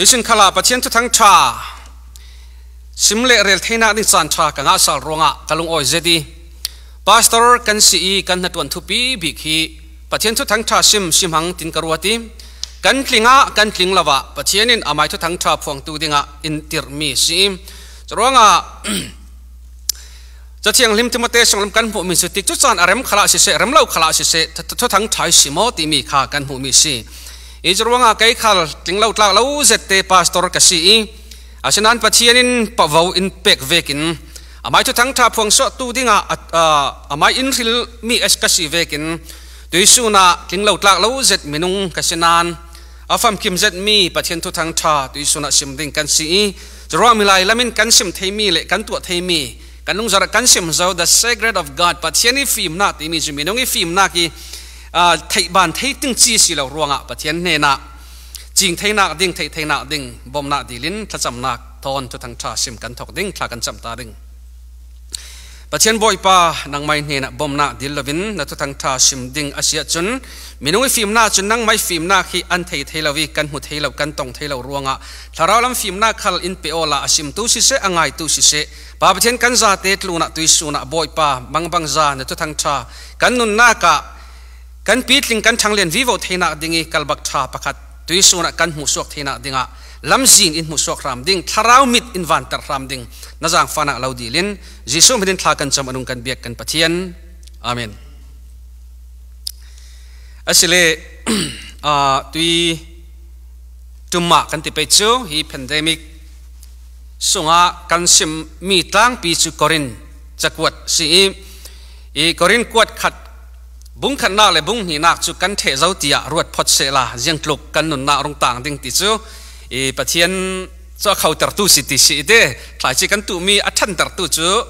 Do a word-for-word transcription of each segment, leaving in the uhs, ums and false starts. Listen kala patient to tang cha simle rel thina ni chan cha kanga sal ronga kalung oi zedi pastor kan si kan natwan thupi bikhi patient to tang cha sim sim hang tin karuati kan tlinga kan tling lawa patient in amai to tang cha phong tu dinga in tirmi sim ronga Chatiang lim timate sanglam kan pu mi sitik chu chan arem khala si se remlo khala si se tho thang thai simo ti mi kha kan pu mi si Izrwanga kai khal tinglo tlak lo zette pastor ka si asinan pathianin pawau in pek vekin amai chu thang tha phong so tu dinga amai in ril mi es ka si vekin tuisuna tinglo tlak lo zet minung kasinan afam kim zet mi pathian tu thang tha tuisuna simding kan si jro milai lamin kan sim theimi le kan tu theimi Kanung zara kansim zau the sacred of God, but any film not image me. Nungi film naki take ban taking cheese yellow wrong, but yen nena jing taina ding take taina ding bomb not dealing, tasam nak ton to tang trasim can talk ding, clack and some taring. But yen boy pa nang my nena bomb not dealovin, the to tang trasim ding as yet soon. Minungi film not nang my film naki ante tailovi can who tailor can tong tailor wrong. Taralam film nakal in peola asim tu si se and I tu si se. Ba pathian kan za te tluna tuisuna boy pa mangbang za na to thang tha kan nun na ka kan pitling kan thanglen vivo theina dingi kalbak tha pakhat tuisuna kan mu sok theina dinga lamjin in mu sok ram ding tharau mit in van tar ram ding najang fana laudilin jisu medin thla kan cham anung kan biak kan pathian amen asile a tui tumma kan ti pe chu hi pandemic sunga kansim mi tlang pi chu korin chakwat si e korin kwat khat bung khan na le bung ni nak chu kan the zau tia ruat phot se la jeng tluk kan nun na rong tang ding ti chu e pathian cha khau tar tu si ti si de thlai chi kan tu mi athan tar tu chu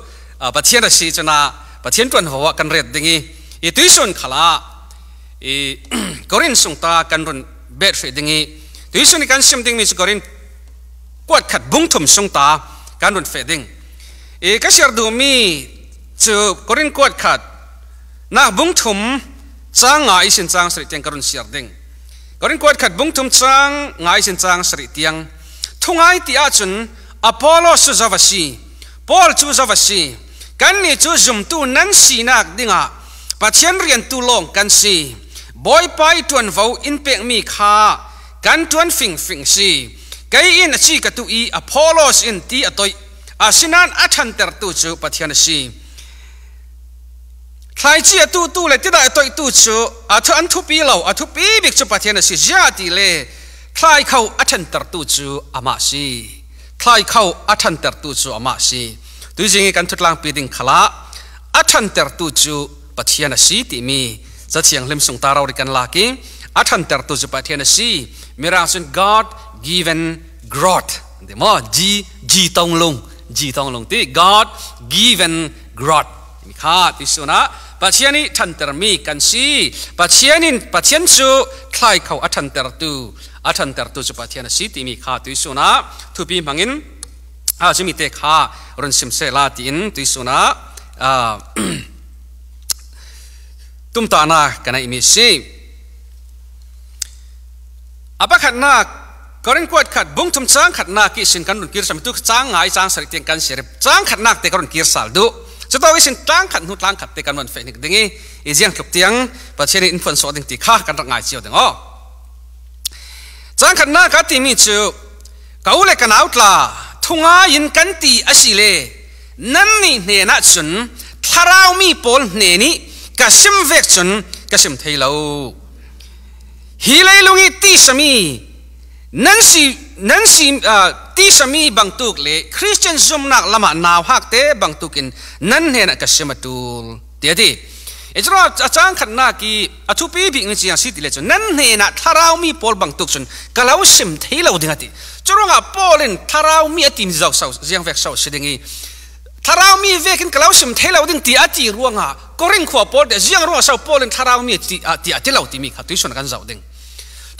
pathian ra si chana pathian ton ho kan ret ding i e tuisun khala e korin sungta kan run bet fe ding i tuisun kan sim ding mi chu korin Quat kat bung thum sung ta kan run fe ding e ka ser du mi chu korin quat khat na bung thum chang ngai sin chang sri tiang karun ser ding korin quat khat bung thum chang ngai sin chang sri tiang thungai ti a chun apollo su zawasi paul chu zawasi kan ni chu zum tu nan si nak dinga pathian rian tu long kan si boy pai tuan vo in pek mi kha kan tuan fing fing si Gay in a chi katu e Apollos in ti atoi asinan athanter tu chu pathian si Thai chi atu tu le tida atoi tu chu athu anthu pi lo athu pi bik chu pathian si jati le thai khau athanter tu chu ama si thai khau athanter tu chu ama si tu jing kan thutlang pi ding khala athanter tu chu pathian si ti mi cha chiang lim sung tarau ri kan laki athanter tu chu pathian si mirasun God given growth the more g g tong long g tong long ti God given growth mi kha ti suna pachiani thanter mi kan si pachianin pachian chu thlai khau athanter tu athanter tu chu pathian si ti mi kha ti suna thu pi mangin a chimi te kha ron sim se la ti in ti suna a tum ta na kana mi si apa khat na Korin kuat khat bung thum chang khat na ki sin kan run kir sam tu chang ngai chang sari teng kan serep chang khat nak te kan kir sal du chatawi sin tang khat nu tang khat te kan wan fe nik dingi e jiang tluk tiang pa cheri in fon so ding ti kha kan rak ngai chiu ding o chang khat na ka ti mi chu kaule kan outla thunga in kan ti asile nan ni hne na chun tharau mi pol hne ni kasim vek chun kasim theilo hilai lungi ti sami Nancy Nancy tisami bangtuk le Christian zumnak lama naw hak te bangtukin nan hena kasimatul tiadi ejra achang khatna ki athupi bi ngiang siti le chon nan hena tharau mi pol bangtuk chon kalau sim theilo dingati chorunga polin tharau mi atin zau sau jiang vek sau sidingi tharau mi vekin kalau sim theilo ding ti ati ruanga koring kho pol de jiang ro sau polin tharau mi ti ati ati lau ti mi kha tuisun kan zau ding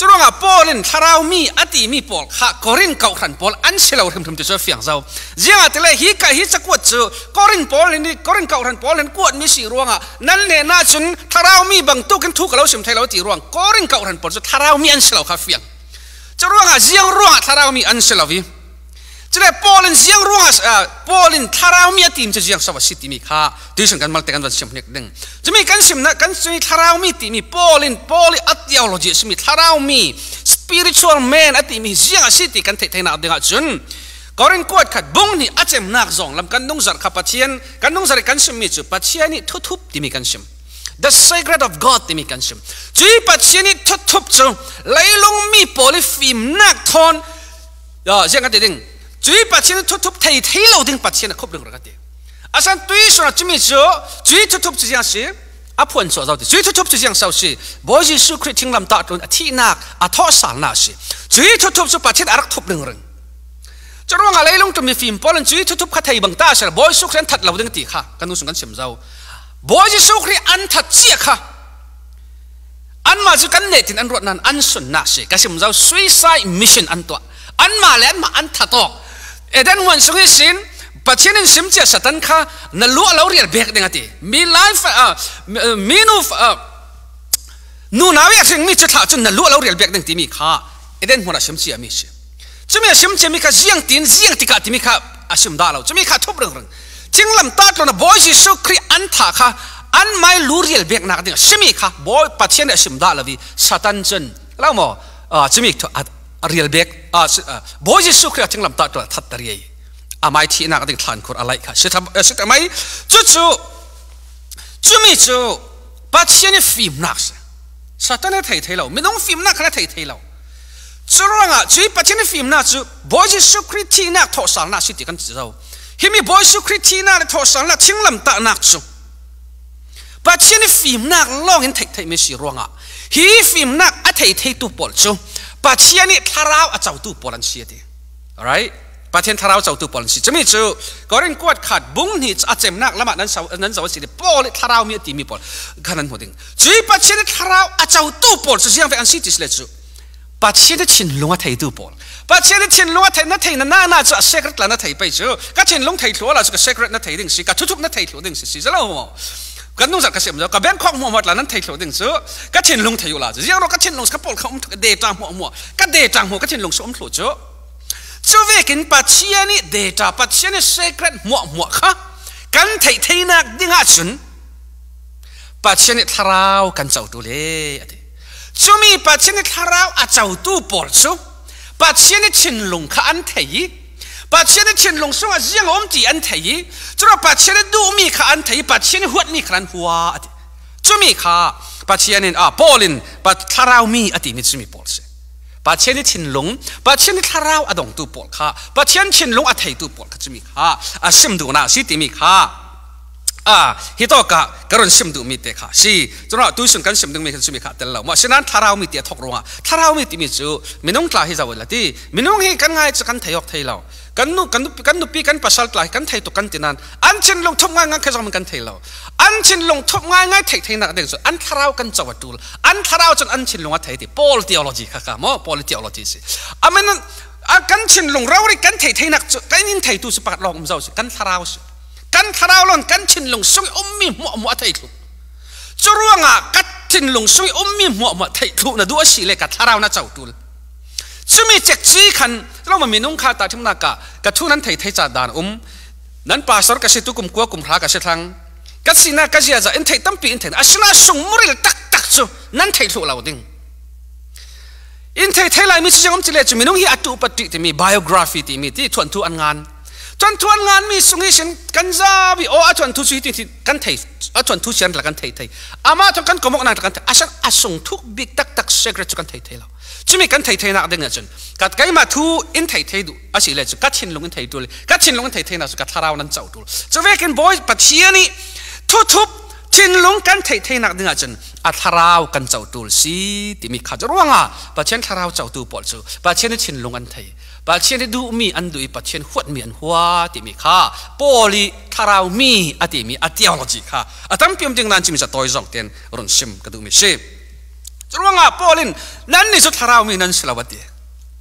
Chorunga polin tharau mi ati mi pol kha korin kau khan pol an selo rim rim tiso fiang zau jia tele hi ka hi chakwat chu korin pol ni korin kau khan pol en kuat mi si ruanga nan le na chun tharau mi bang tu kan thu ka lo sim thailo ti ruang korin kau khan pol chu tharau mi an selo kha fiang Ceruang siang ruang taraumi anselavi. Cile polin siang ruang polin taraumi tim siang sawas siti mikha. Tuisan kan maltekan dan siang punya deng. Cumi kan sim nak kan sumi taraumi timi polin poli atiologi sumi taraumi spiritual man atimi siang siti kan tak nak dengar jun. Korin kuat kat bung ni acem nak zong lam kandung zar kapatian kandung zar kan sim micu patian ni tutup timi kan sim. The secret of God timi kan sim. Cui patian ni tutup cung laylung mi poli film nak thon. Ya, siang kat ding. Cui patian ni tutup thei thei lau ding patian kop deng rakat. Asan tui sura cumi cu cui tutup siang si apuan so zau di cui tutup siang sau si boy Yesus Kristus lam tak lun ati nak athor sal na si cui tutup su patian arak tup deng reng. Ceruang alai long tu mifim polan cui tutup katai bang ta sel boy Yesus Kristus tat lau deng ti kha kan usung kan sim zau. Boy Yesus Kristus an tat sia kha an majukan netin an rot nan an sun na si kasim zau suicide mission an tua. An malen ma an tatok. Eden wan sungi sin patienin simcia satan kha na lua lau riar bek dengati. Mi life mi nu nu nawek sing mi chutha chun na lua lau riar bek deng timi kha. Eden hona simcia mi si. Chumi simcia mi kha ziang tin ziang tika timi kha asim da lau. Chumi kha thop reng reng. Chinglam ta tona boy Yesu Kristus an tha kha an mai lu riar bek nak ding simi kha boy patien asim da lawi satan chun lau mo chumi tho real back boy Yesus Kristus tinglam ta to that tari amai thi na kading thlan khur alai kha sita sita mai chu chu chumi chu patiene film nax satane thei thei lo minong film na khana thei thei lo churanga chui patiene film na chu boy Yesus Kristus na tho sal na siti kan chau himi boy Yesus Kristus na tho sal na tinglam ta nak chu patiene film na long in thei thei me si ronga hi film na a thei thei tu pol chu Patiani tarau atau tu polan siade, alright? Patian tarau atau tu polan si. Cuma itu, korin kuat kat bung ni acem nak lama nan nan zaman sini pol tarau miat timi pol kanan hoding. Jadi patian tarau atau tu pol sesiang fe ansi tis lecu. Patian chin lunga thay tu pol. Patian chin lunga thay nanti nana nana tu secret lah nanti baju. Kat chin lunga thay tua lah tu secret nanti ding si. Kat tutup nanti tua ding si. Siapa mau? Kan nuzak kasih muda, kan Bangkok muat muat lah nanti kalau dengan so, kan cenderung tayu lah. Jadi orang kan cenderung kapol kaum data muat muat, kan data muat kan cenderung so umlo jo. Cuikin patian ni data, patian ni secret muat muat kah? Kan thay thay nak dengacun, patian ni tarau kan jauh tu le. Cumi patian ni tarau atau tu polsu, patian ni cenderung kan thay. Patian itu cenderung semua yang om ti antai, cuma patian itu umi kah antai, patian itu huat mi keran huat, cumi kah patian ini ah polin, pat tarau mi ati ni cumi polse, patian itu cenderung, patian itu tarau adong tu pol kah, patian cenderung atai tu pol kah cumi kah, asim tu na si timi kah, ah hitokah kerun sim tu mi tekah si, cuma tu sunkan sim tu mi kah cumi kah terlalu, macam mana tarau mi tiak thokronga, tarau mi timi tu minung telah hijau lati, minung he kan ngai tu kan tayok taylau. Kanu kanu kanu pi kan pasal telah kan thay tu kan tinan ancin long thop ngai ngai kerja makan thay lau ancin long thop ngai ngai thay thay nak dengar an tharau kan cawat dul an tharau cun ancin longat thay ti pol teologi kakak mau pol teologi si aman kan ancin long rawri kan thay thay nak kan in thay tu sepat long umzau si kan tharau si kan tharau lon kan ancin long sungai ummi muat muat thay tu ceruang kan ancin long sungai ummi muat muat thay tu na dua sila kat tharau na cawat dul. Cumi cek cik kan, kalau meminum kata tim nak kat tu nanti teh jadan um, nanti pasar kasih tu kum kuah kum hara kasih tang, kasih nak kasih aja entah tampi entah, asyik nak sungmuril tak tak tu nanti tu lauding, entah teh lain mesti jangan cilek cumi minum hi atu pati timi biografi timi ti tuan tuan ngan, tuan tuan ngan mesti sungisin kanzabi oh tuan tu sih ti kan teh, tuan tu sih lakukan teh teh, ama tu kan komok nak lakukan teh, asyik asung tu big tak tak secret tu kan teh teh lah. Cumi kan thay thay nak dengar cun. Kat gaya matu in thay thay tu, asyik leh cun. Kat cenderung in thay tu le, kat cenderung in thay thay nak cun. Kat harau nan jauh tu. Cuma kan boy patian ni, tutup cenderung kan thay thay nak dengar cun. At harau kan jauh tu si timi kat ruang ah. Patian harau jauh tu bol tu. Patian ni cenderung an thay. Patian ni du mi an du. Patian huat mi an huat timi kah. Poli harau mi atimi atiologi kah. Atam pium jeng nan cumi satu orang ten orang sim kedua mi si. Ceruang apa polin? Nanti sudah tarau mi nanti selawat dia.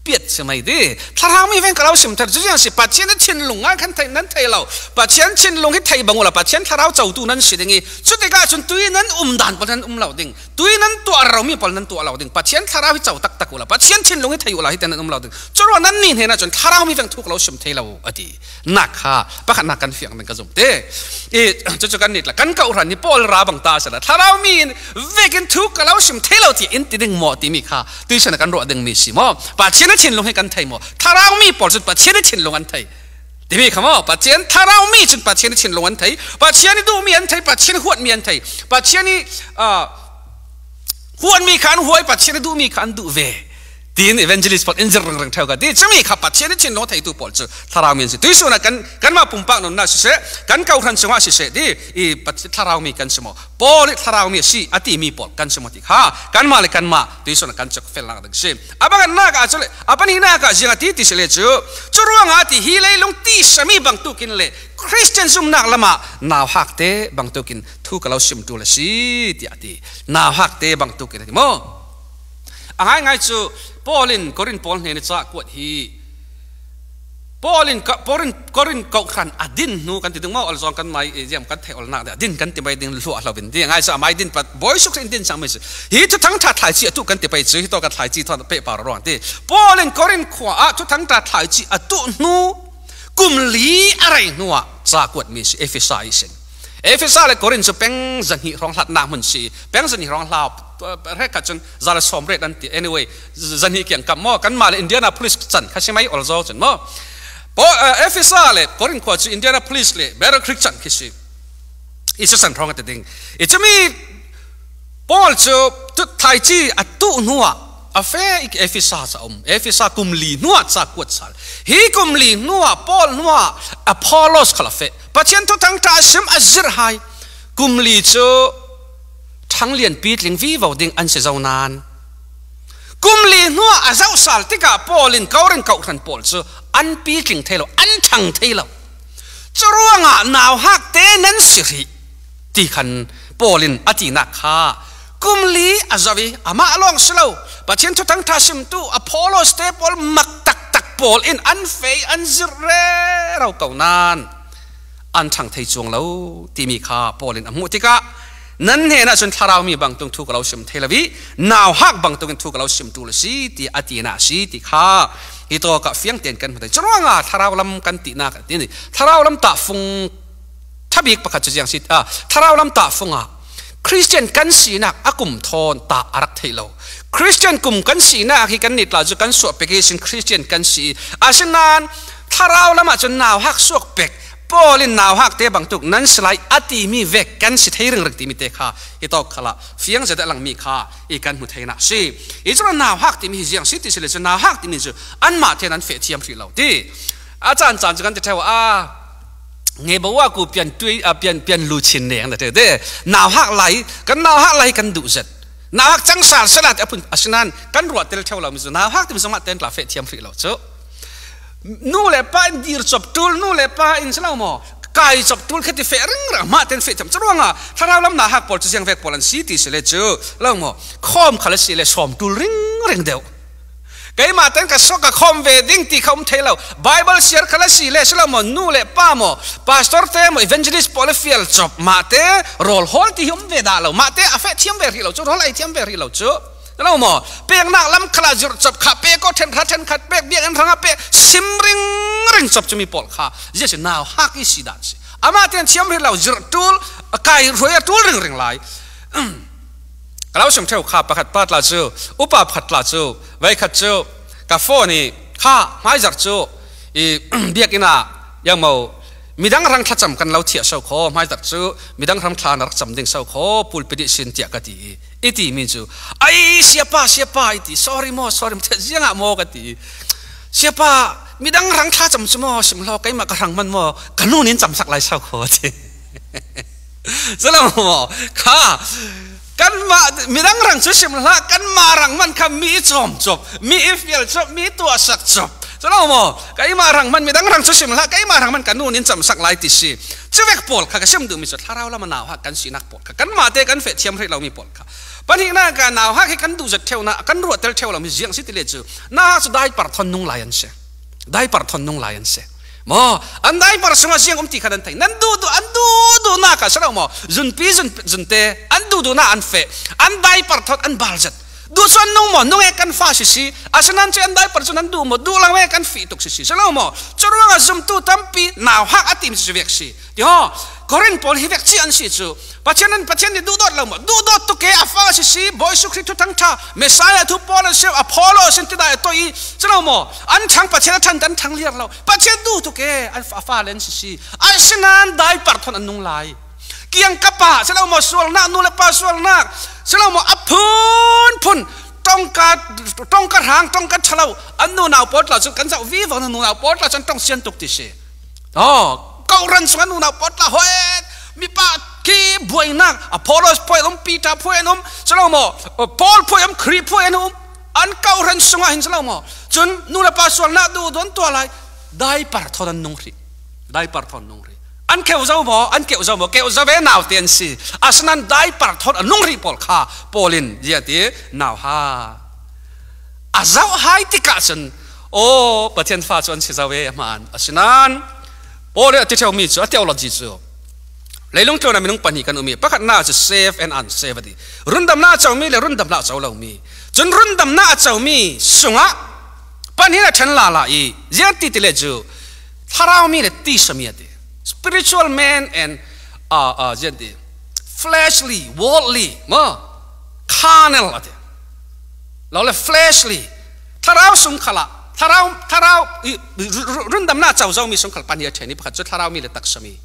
biết xem này đi, thà ham mình phải cái lao xem thật dễ dàng sẽ bắt chén trên lồng á khăn thay nắn thay lao, bắt chén trên lồng cái thay bằng ngô là bắt chén thà lao trầu tu nắn sẽ đừng nghe, suốt cái cái chuyện tuy nắn um đàn bắt nắn um lao đừng, tuy nắn tua rau mi bắt nắn tua lao đừng, bắt chén thà lao cái trầu tắc tắc ngô là bắt chén trên lồng cái thay ngô là hết nắn um lao đừng, cho nên nắn nín thế nào chuyện thà ham mình phải thua lao xem thay lao ở đi, nặc ha, bắt khăn nặc căn phiền nặc cái giống thế, ý cho cho cái này là căn cậu rằng đi bỏ ra bằng ta sẽ là thà lao mi về cái thua cái lao xem thay lao thì in thì đừng mò thì mi ha, tuy sẽ là căn rõ đừng mi xí mò, bắt chén trên lồng hay căn thay mò, thà rau mi bỏ chút bắt chén trên lồng ăn thay, thì biết không ạ? Bắt chén thà rau mi chút bắt chén trên lồng ăn thay, bắt chén đi đu mi ăn thay, bắt chén huột mi ăn thay, bắt chén đi huột mi khán huột, bắt chén đi đu mi khán đu về. Tin evangelist bắt in rừng rừng theo cả đi, chấm gì khắp bắt chén trên lồng thay tu bỏ chút thà rau mi ăn. Tuy số là căn căn mà bùng bạc nó na sẽ, căn câu khăn sương hoa sẽ đi, thì bắt thà rau mi căn sương mò, bỏ đi thà rau mi si, ati mi bỏ căn sương mò thì ha, căn mà là căn mà, tuy số là căn chắc phải là được xem. Abang nak aja le, apa ni nak aja ngati ti selejo, curang hati hilai long ti sami bang tukin le, Christian sum nak lama, nau hak te bang tukin tu kalau sum tu le si tiati, nau hak te bang tukin ni mo, angai ngai tu Paulin Korin Paul ni ni cak kuat hi, Paulin Korin Korin kau kan adin nu kan tidung mau alzong kan mai jam kan teh alnak adin kan tiba ding luah lau binti angai cak mai din pat boy suk adin samai si, hi tu tang tak thai si tu kan tiba si tu kan thai si tu pe parorang ti, Paulin Korin kuah tu tang tak thai si tu nu. Kumli arai nuah sakut misi Efesa isen. Efesa le Korin sepeng zanhi rong lat nak mensi, peng zanhi rong lau mereka cun zala somret nanti. Anyway zanhi kian kamu kan mal Indianapolis cun kasih mai alzau cun mo. Efesa le Korin kuat cun Indianapolis le Battle Creek cun kisih. Isu san rong terding. Isu mi Paul tu taiji atu nuah. Afe ik Efesa sa om Efesa kumli nuah sakut sal. He kumli nuah Paul nuah Apollos kalafe. Pasien tu tang tasim azirhai kumli tu tang lian pit ling vi vào ding ansezaunan. Kumli nuah azau sal tika Paulin kauren kauran Paul tu an pit ling thelo an tang thelo. Ceruanga nau hak tenan siri tikan Paulin ati nakha. Kumli azawi ama along slow, pasien tu tang tasim tu Apollos te Paul mak tak tak Paul in anfei anzire rau kau nan, antang thei chuang lau timi kha Paul in amutika, nan he na sun tharau mi bang tung thu kalau sim thelavi, nau hak bang tung thu kalau sim tu lesi ti ati na si ti kha, itu kak fiang ten kan betul, cerong ah tharau lam kan ti na ti ni, tharau lam tak fung, thabik pakat cujang si ah, tharau lam tak fung ah. Christian kan si nak akum thon tak arak thelo. Christian kum kan si nak hi kan nit laju kan suak pekisin Christian kan si asinan tharau lama cun nau hak suak pek Paulin nau hak te bang tuk nan selai ati mi vek kan si thei reng rek ti mi te kha itok khala fiang zat lang mi kha i kan hu theina si i cun nau hak ti mi jiang si ti sele cun nau hak ti ni chu an ma thenan fe thiam ri lo ti a chan chan kan te thewa a nghe bảo qua cụ biến tuy à biến biến lưu trình này anh ta thế nào hắc lại cái nào hắc lại cái đủ giật nào hắc trắng sạt sẽ là cái phần asinan cái ruột tê theo là mình nào hắc thì mình sẽ mất tên là phệ thiam phệ lậu chứ nô lệ pa in dir chụp tool nô lệ pa in sao mà cái chụp tool khi thì phệ rừng rậm mất tên phệ thiam chứ đúng không à thà nào lắm nào hắc bỏ cho riêng về bỏ lần xí thì sẽ lấy chứ lâu mà khom khá là xí lấy xòm tool rừng rừng đều cái mà tên cả số cả không về đinh thì không thấy lâu Bible share classy lệ là một nụ lệ pa mò pastor thế một evangelist polyfiel job mà thế role hall thì hiếm về đã lâu mà thế affect hiếm về thì lâu chứ nó lại hiếm về thì lâu chứ lâu mò bèn nặng lắm khá dữ job khá bè có thêm khá thêm khá bè bèn anh thằng bè sim ring ring job cho mi bỏ khá giờ sẽ nào hắc cái gì đó ama tên hiếm về lâu dữ tool cái rồi tool ring ring lại kalau semua tahu kah pakat pat laju, upah pat laju, baik laju, kafoni, kah, macam laju, dia kena yang mau midang orang tercam kan laut tiak saukoh, macam laju, midang orang tanah tercam deng saukoh, pulpit sin tiak kati, itu maju, ay siapa siapa itu, sorry mo, sorry macam siapa mo kati, siapa midang orang tercam semua semua kaya macam orang mana mo, kanunin tercam lagi saukoh, selama mo kah. Kan midang orang susah mula kan marang man kami jom jom mi ifel jom mi tua sak jom. Soalnya mo kami marang man midang orang susah mula kami marang man kanu ni jam sak lai tisi. Cewek pol kagak siam tu misal harau lah menawak kan sinak pol kan mati kan fetiam hari lau mi pol. Panik na ka na ha kan du zat theu na kan ru tel theu lam jiang si tile chu na su dai par thon nung lion se dai par thon nung lion se mo an dai par sunga jiang um ti khan thai nan du du an du du na ka sala mo jun pi jun jun te an du du na an fe an dai par thon an bal zat du son nung mo nung e kan fa si si asanan che an dai par chunan du mo du lang we kan fi tuk si si sala mo chorwa zum tu tampi na ha atim si vek si ti ho koren pol hi vek chi an si chu Pachanan pachani do dot lama do dot to ke afa si si boy sukri to tangta messiah to paul se apollo senti da to i chalomo an chang pachana than tan thang liar lo pachen du to ke alfa fa len si si asinan dai parthon anung lai kiang kapa chalomo sual na nu la pa sual na chalomo apun phun tongka tongka hang tongka chalo anu na pot la chu kan sa vi wa nu na pot la chan tong sian tuk ti se oh kau ran suan nu na pot la hoet mi pa Ki buai nak Apollos poem um Peter poem um selama Paul poem Chris poem um an kau ren sungai hin selama jun nula pasual nak du don tua lai dai parthon nungri dai parthon nungri an keu zau bo an keu zau bo keu zau ve nau tian si asnan dai parthon nungri pol kha polin dia ti nau ha azau hai tikasen o patien fa chon si zau ve man asnan pol ti tell me so theology so Leilung tlo na minung panikan umi pakat na sa safe and unsafe di rundam na chaw mi le rundam la chaw law mi chun rundam na chaw mi sunga panhina than la la i jati tile ju tharaw mi le ti samia de spiritual man and uh uh jati fleshly worldly ma carnal ate law le fleshly tharaw sum khala tharaw tharaw rundam na chaw zaw mi sum khal panhia thani pakat chu tharaw mi le tak sami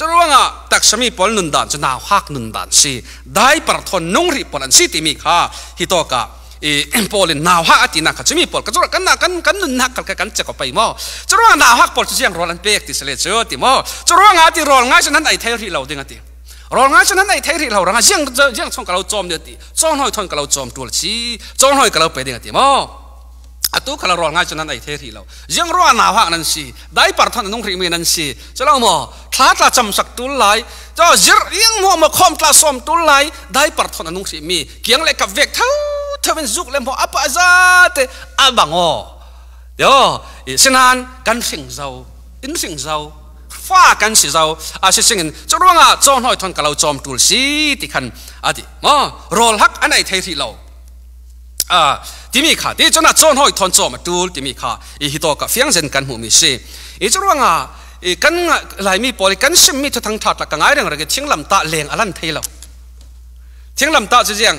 Cerunga tak sami pol nundan senau hak nundan si dai parthon nungri polan si timik ha hitoka e polin nau ha atina ka sami pol ka kan kan kan nun hak ka kan cheko pai mo cerunga nau hak pol siang rolan pek ti sele cho ti mo cerunga ti rol ngai san ai theri lo ding ati rol ngai san ai theri lo ranga siang siang chong ka lo chom de ti chong hoi thon ka lo chom tul si chong hoi ka lo pe ding ati mo atu kala rol ngai chunan ai theri lo jeng ro na ha nan si dai parthon nong ri me nan si chalo mo thla tla cham sak tul lai cho jir yeng mo ma khom tla som tul lai dai parthon nong si mi kiang le ka vek thau thawen juk le mo apa azat abango yo sinan kan sing zau in sing zau fa kan si zau a si sing cho ro nga chon hoi thon kala chom tul si ti khan ati mo rol hak anai theri lo a timi kha te chona chon hoi thon chom atul timi kha e hito ka fiang zen kan hu mi se e churanga e kan lai mi poli kan sim mi thang tha ta ka ngai rang rage thinglam ta leng alan theilo thinglam ta chu jeng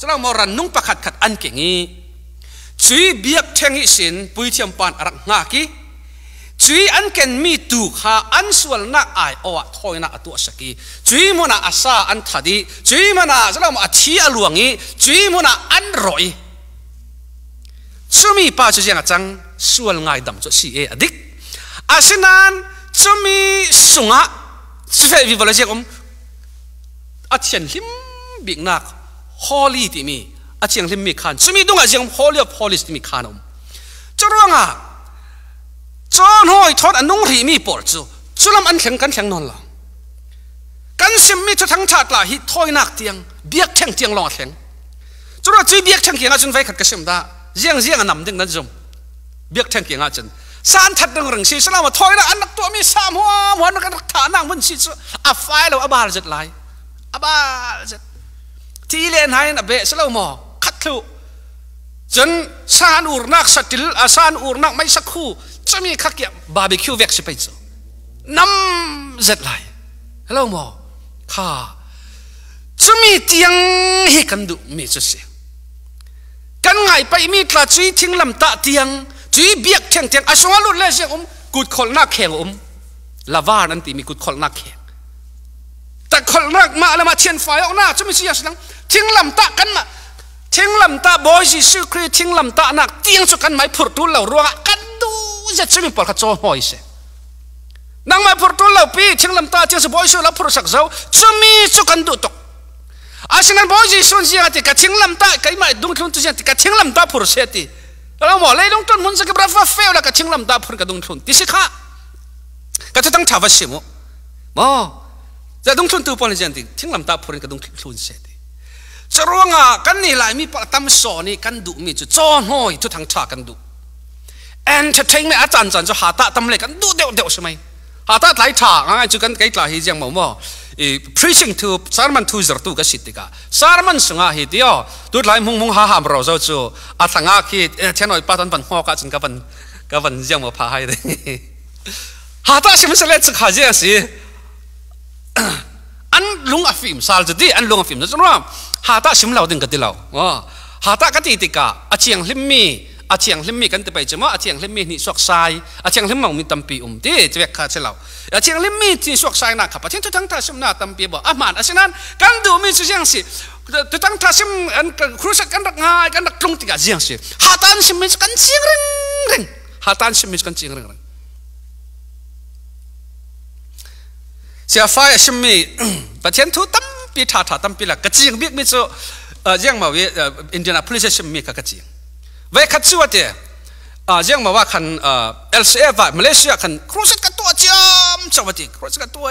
Soalnya mau ranung pakat kat an kengi. Cui biak ceng isin pui ciampan arak ngaki. Cui an ken mi tu ha an soal nak ai awak toy nak atu asaki. Cui mana asa an tadi. Cui mana soalnya mau aci aluangi. Cui mana Roy, cumi pa cuci yang acang sual ngai dam cuci eh adik, asinan cumi sunga cuci vivalasi om, acian lim bignak holy timi, acian lim mikan cumi dong acian holy of holies timi kan om, cerunga, cerunoi thod anung rimi porju, culam an keng kan keng non la, kan simi cutang cat lah hit thoi nak tiang biak tiang tiang long keng. Cuma cuy biak cengkeh ngajun fai kat kesem dah, ziang ziang anam deng najum, biak cengkeh ngajun. San tat deng rengsi, selama toy lah anak tua misam, wah, wah nak nak tanang pun sih, afai lo abal zat lai, abal zat. Tilen hai nak be, selama katlu, jen san urnak satil, san urnak mai sakku, cumi kaki barbecue vek sepatu, nam zat lai, selama, ha, cumi tiang hikandu misasi. Kan ngai pai mi tla chui thinglam ta tiang chui biak theng theng aswal le se um kut kholna kheng um lawan an ti mi kut kholna kheng ta kholnak ma lama chen fai ok na chumi sias nang thinglam ta kan ma ทิ้งลำตาบอยสิสุครีทิ้งลำตาหนักเตียงสุกันไม่ผุดตัวเหล่ารัวกันดูจะชิมปลาขจรหอยเสนังไม่ผุดตัวเหล่าปีทิ้งลำตาเจ้าสบอยสุลับผุดสักเจ้าชิมสุกันดูตกอาศัยนั้นบอยสิส่วนเสียติกะทิ้งลำตาใครไม่ดุงทุนตุเสียติกะทิ้งลำตาผุดเสียติเราหมอเลยต้องต้นมุนสักประฟ้าเฟลแล้วกะทิ้งลำตาผุดกะดุงทุนที่สิข้ากะจะต้องชาวเสียมโอ้จะดุงทุนตัวปนเสียติทิ้งลำตาผุดกะดุงทุนเสียติสรวงอ่ะกันนี่หลายมีปะตำสอนี่กันดุมีจุดจ้อนห้อยทุกทางชากันดุแอนเทอร์เทนเมนต์อาจารย์จันจะหาตาตำเลยกันดูเดี่ยวเดี่ยวใช่ไหมหาตาหลายชาง่ายจุดกันไกลหลายเฮียงหม่อมว่าอีพรีชิ่งทูสารมันทูจระตูกสิติกาสารมันสง่าเฮียเดียวดูหลายมุงมุงหาหามเราเจ้าจูอาสังอาคีเช่นหน่อยป้าตันปันหัวกันจนกันกันกันเฮียงหม่อมพาให้เลยหาตาใช่ไหมเสร็จสักหาเจ้าสิอันลุงอฟิมสารจุดดีอันลุงอฟิมนะจังว่าหาตาชิมเหล่าดึงกันติเหล่าหาตากันติติกาอาเชียงลิมมีอาเชียงลิมมีกันติไปจะว่าอาเชียงลิมมีนี่สวกทรายอาเชียงลิมมองมีตัมปีอุ่มที่จะเวกขาเช่าเหล่าอาเชียงลิมมีที่สวกทรายนักขับอาเชียงทุตั้งท่าชิมหน้าตัมปีบ่อามันอาเช่นนั้นกันดูมีสุเชียงสิทุตั้งท่าชิมอันครูสักกันรักงายกันรักลงติกาเชียงสิหาตาชิมมีกันเชียงเร่งเร่งหาตาชิมมีกันเชียงเร่งเร่งเสียไฟชิมมีอาเชียงทุตั้งปีถาถาตั้มปีละกจีงบิ๊กมิโซยังมาเวอินเดียนาพลิเซชิมมีกะกจีงเวคัตซัวเตยังมาว่าคันเอลเซเอว่ามาเลเซียคันครูเซกันตัวจามสวัสดีครูเซกันตัว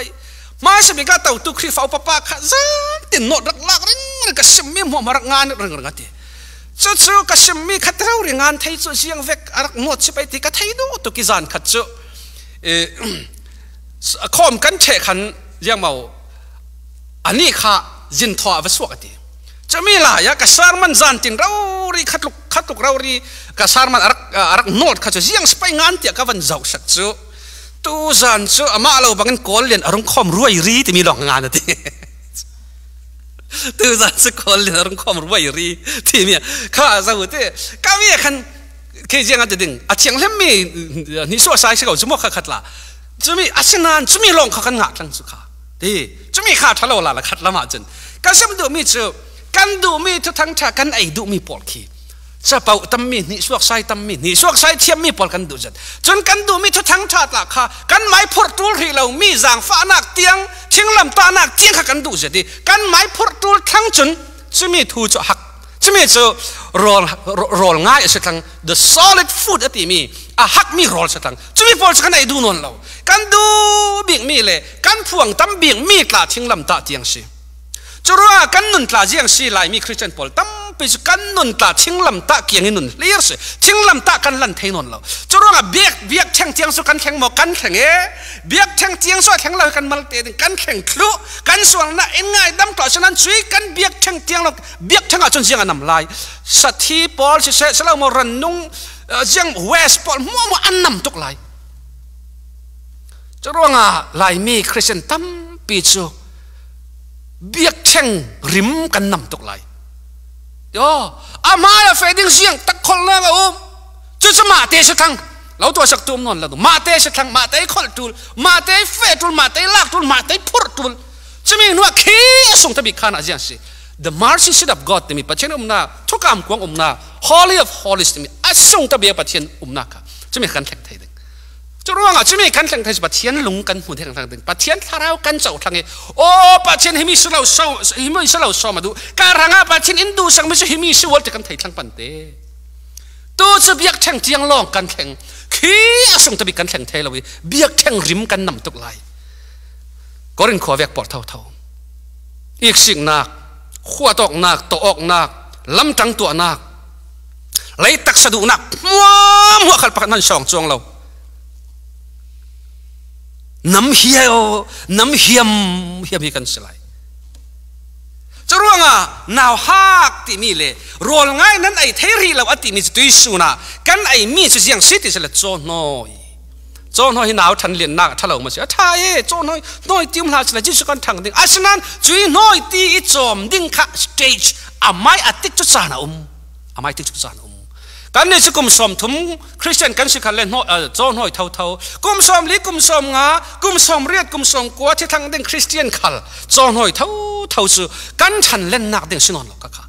มาสมิกาเต่าตุกรีฟ้าปะปะขัดจันตินโนดรักลักริงกะชิมมีหัวมารักงานรังรังตีสุดสุดกะชิมมีขัดเท่าเรียงงานไทยสุดเสียงเวกรักโนดสิไปตีกะไทยดูตุกิจานขัดสุคอมกันเชคันยังมาอันนี้ค่ะยินทอวสวกติจะมีหลายกษัตริย์มันจันทินเรารีขัดลุกขัดลุกเรารีกษัตริย์มันรักรักโนดขัดเสียงสไปงานเดียกับวันเจ้าสักจูตูจันจูอามาเราบางคนโกลเลียนอารมณ์คอมรวยรีที่มีหลอกงานนั่นเองตูจันจูโกลเลียนอารมณ์คอมรวยรีที่มีข้าเจ้าเตะก็มีขันเคยเจ้ากันดึงอาเชียงเล่มมีนิสัยสายเสกจมูกขัดละจะมีอาชนานจะมีลงขันงัดทั้งสุขาที่จะมีข่าวทะเลาะละขัดละมาจนก็สมดูมีเจอกันดูมีทุกทั้งชากันไอดูมีปอดขี้จะเป่าตั้มมีนิสวกไซตั้มมีนิสวกไซเทียมมีปอดกันดูจนจนกันดูมีทุกทั้งชาละค่ะกันไม้พอดตัวที่เรามีจางฟ้าหนักเตียงทิ้งลำตาหนักเตียงกันดูจนดีกันไม้พอดตัวทั้งจนจะมีทูจะหักจะมีเจอรอลรอลง่ายสักทั้ง the solid food อันที่มีอาหักมีรอลสักทั้งจะมีปอดสักไหนดูนนเรากันดูเบี่ยงมีเลยกันพวงตั้มเบี่ยงมีกลาทิ้งลำตาเจียงสีจะรู้ว่ากันนุนกลาเจียงสีลายมีคริสเตียนพอลตั้มไปสุกันนุนกลาทิ้งลำตาเกียงนุนเลี้ยงสีทิ้งลำตากันลันเทนนเราจะรู้ว่าเบียกเบียกแข่งเจียงสุกันแข่งหมอกันแข่งเอเบียกแข่งเจียงสุกันแข่งเรากันมาเตะกันแข่งคลุกันส่วนน่ะเอ็งง่ายตั้มกลาฉะนั้นช่วยกันเบียกแข่งเจียงเราเบียกแข่งอาจนเจียงนำลายสัตย์พอลสิเสสเราโมรันนุ่งเจียงเวสพอลมัวมัวอันนำทุกลายจะรู้ว่าลายมีคริสเตียนตั้มปีจูเบียกเชงริมกันนำตกไหลโอ้อามาเฟดิ้งเสียงตะคอลนั่งอุ้มจุดสมาเตชะทังเราตัวสักตัวนั่นเราตัวมาเตชะทังมาเตคอลตุลมาเตเฟตุลมาเตลากตุลมาเตพุรตุลจะมีหนัวขี้ส่งทบิคานาเจียนสิ The mercy seat of God ที่มีปัจเจนอุ้มนาทุกคำกวางอุ้มนา Holy of Holies ที่มีอัศส่งทบิปัจเจนอุ้มนาค่ะจะมีการแข่งไทยดึงจะรู้ว่าจะมีการแข่งขันปัจเจียนลุงกันหุ่นแข่งขันตึงปัจเจียนทารากันเจ้าทางเอโอ้ปัจเจียนหิมิสลาวโซหิมิสลาวโซมาดูการรังอาปัจเจียนอินดูสังมิสหิมิสวอลจะกันไทยทางปันเตตัวจะเบียกแข่งเจียงลองกันแข่งขี้ส่งตะบิกันแข่งไทยเราเบียกแข่งริมกันนำตกไหลก็เรื่องขอแวกปอดเท่าเท่าอีกสิ่งหนักขั้วตอกหนักตอกหนักล้ำจังตัวหนักไหลตักสะดุหนักมัวมัวขัดปักนั่นสองจวงเราน้ำเหี้ยวน้ำเหี้ยมเหี้ยมกันสลายจะรู้ว่าหนาวฮักที่มีเลยรอลง่ายนั้นไอ้เทรีเราอติมีตุยสุนะกันไอ้มีสุเสียงสิทธิ์จะละโจน้อยโจน้อยหนาวทันเลียนนักถ้าเรามาเสียทายโจน้อยน้อยจิ้มหลาสละจิ้มสุกันทางดิ่งอาชนันจุยน้อยตีอิจอมดิ่งค่ะสเตจอาไม่อติจุดสานะอมอาไม่ติจุดสานะอมกันในสิ่งกุมสมถุมคริสเตียนกันสิคันเล่นโน่โจนหอยเท่าเท่ากุมสมลิกุมสมงากุมสมเรียดกุมสมกัวที่ทางเด้งคริสเตียนคันโจนหอยเท่าเท่าสื่อกันฉันเล่นหนักเด้งสินอนหรอกค่ะ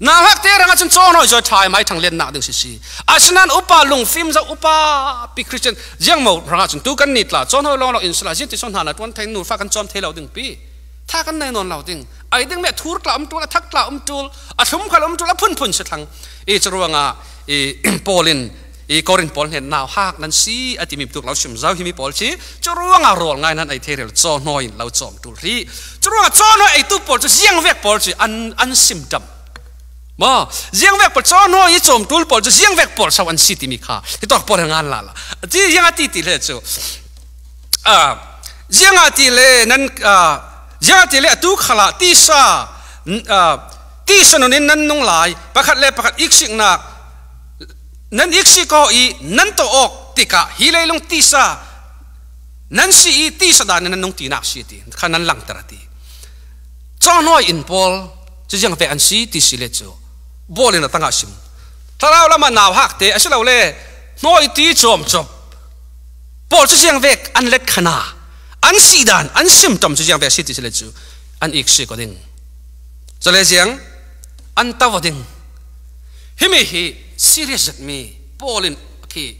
na hak te ranga chun chon hoi joi thai mai thang len na ding si si asinan upa lung film za upa pi christian jeng mo ranga chun tu kan nit la chon hoi long lo in sala jit chon hala ton thain nu fa kan chom the lo ding pi tha kan nai non lo ding ai ding me thur tla um tu thak tla um tu a thum khal um tu la phun phun se thang e chruanga e polin e korin pol hen naw hak nan si atimi tuk lo sim zau himi pol chi chruanga rol ngai nan ai therel chon hoi lo chom tu ri chruanga chon hoi ai tu pol chu jeng vek pol chi an an sim dam ma jeng vek pol chon hoi chom tul pol chu jeng vek pol sawan si ti mi kha ti tok por ngan la la ti jeng ati ti le chu a jeng ati le nan a jeng ati le tu khala ti sa ti sa non nan nong lai pakhat le pakhat ik sik nak nan ik si ko i nan to ok tika hilai long ti sa nan si i ti sa dan nan nong ti nak si ti khan nan lang tarati chon hoi in pol chu jeng ve an si ti si le chu bol in atanga sim taraw lama naw hak te asilo le noi ti chom chop pol chu jeng ve an let khana an si dan an sim tom chu jeng ve si ti si le chu an ik si ko ding chale jeng an taw ding himi hi serious at me polin okay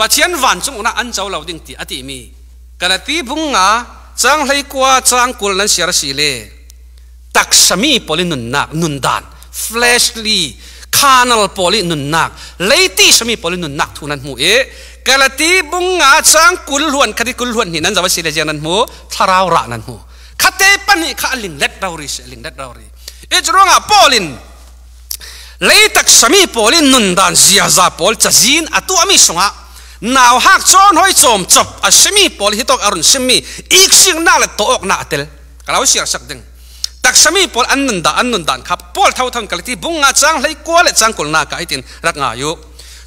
patian van chung una an chaw lo ding ti ati mi kana ti bunga chang hlei kwa chang kul nan siar si le tak sami polin nun nak nun dan fleshly carnal polin nun nak leiti sami polin nun nak thunan mu e kala ti bunga chang kul huan khati kul huan hinan jaw si le janan mu tharau ra nan mu khate pani kha ling let dawri se ling let dawri e chronga polin lei tak sami polin nun dan zia za pol chajin atu ami songa naw hak chon hoi chom chop a semi pol hitok arun semi ik sing na le to ok na tel kalau siar sak ding tak sami pol an nun da an nun dan khap pol thau thon kalti bunga chang lei ko le chang kol na ka itin rak nga yu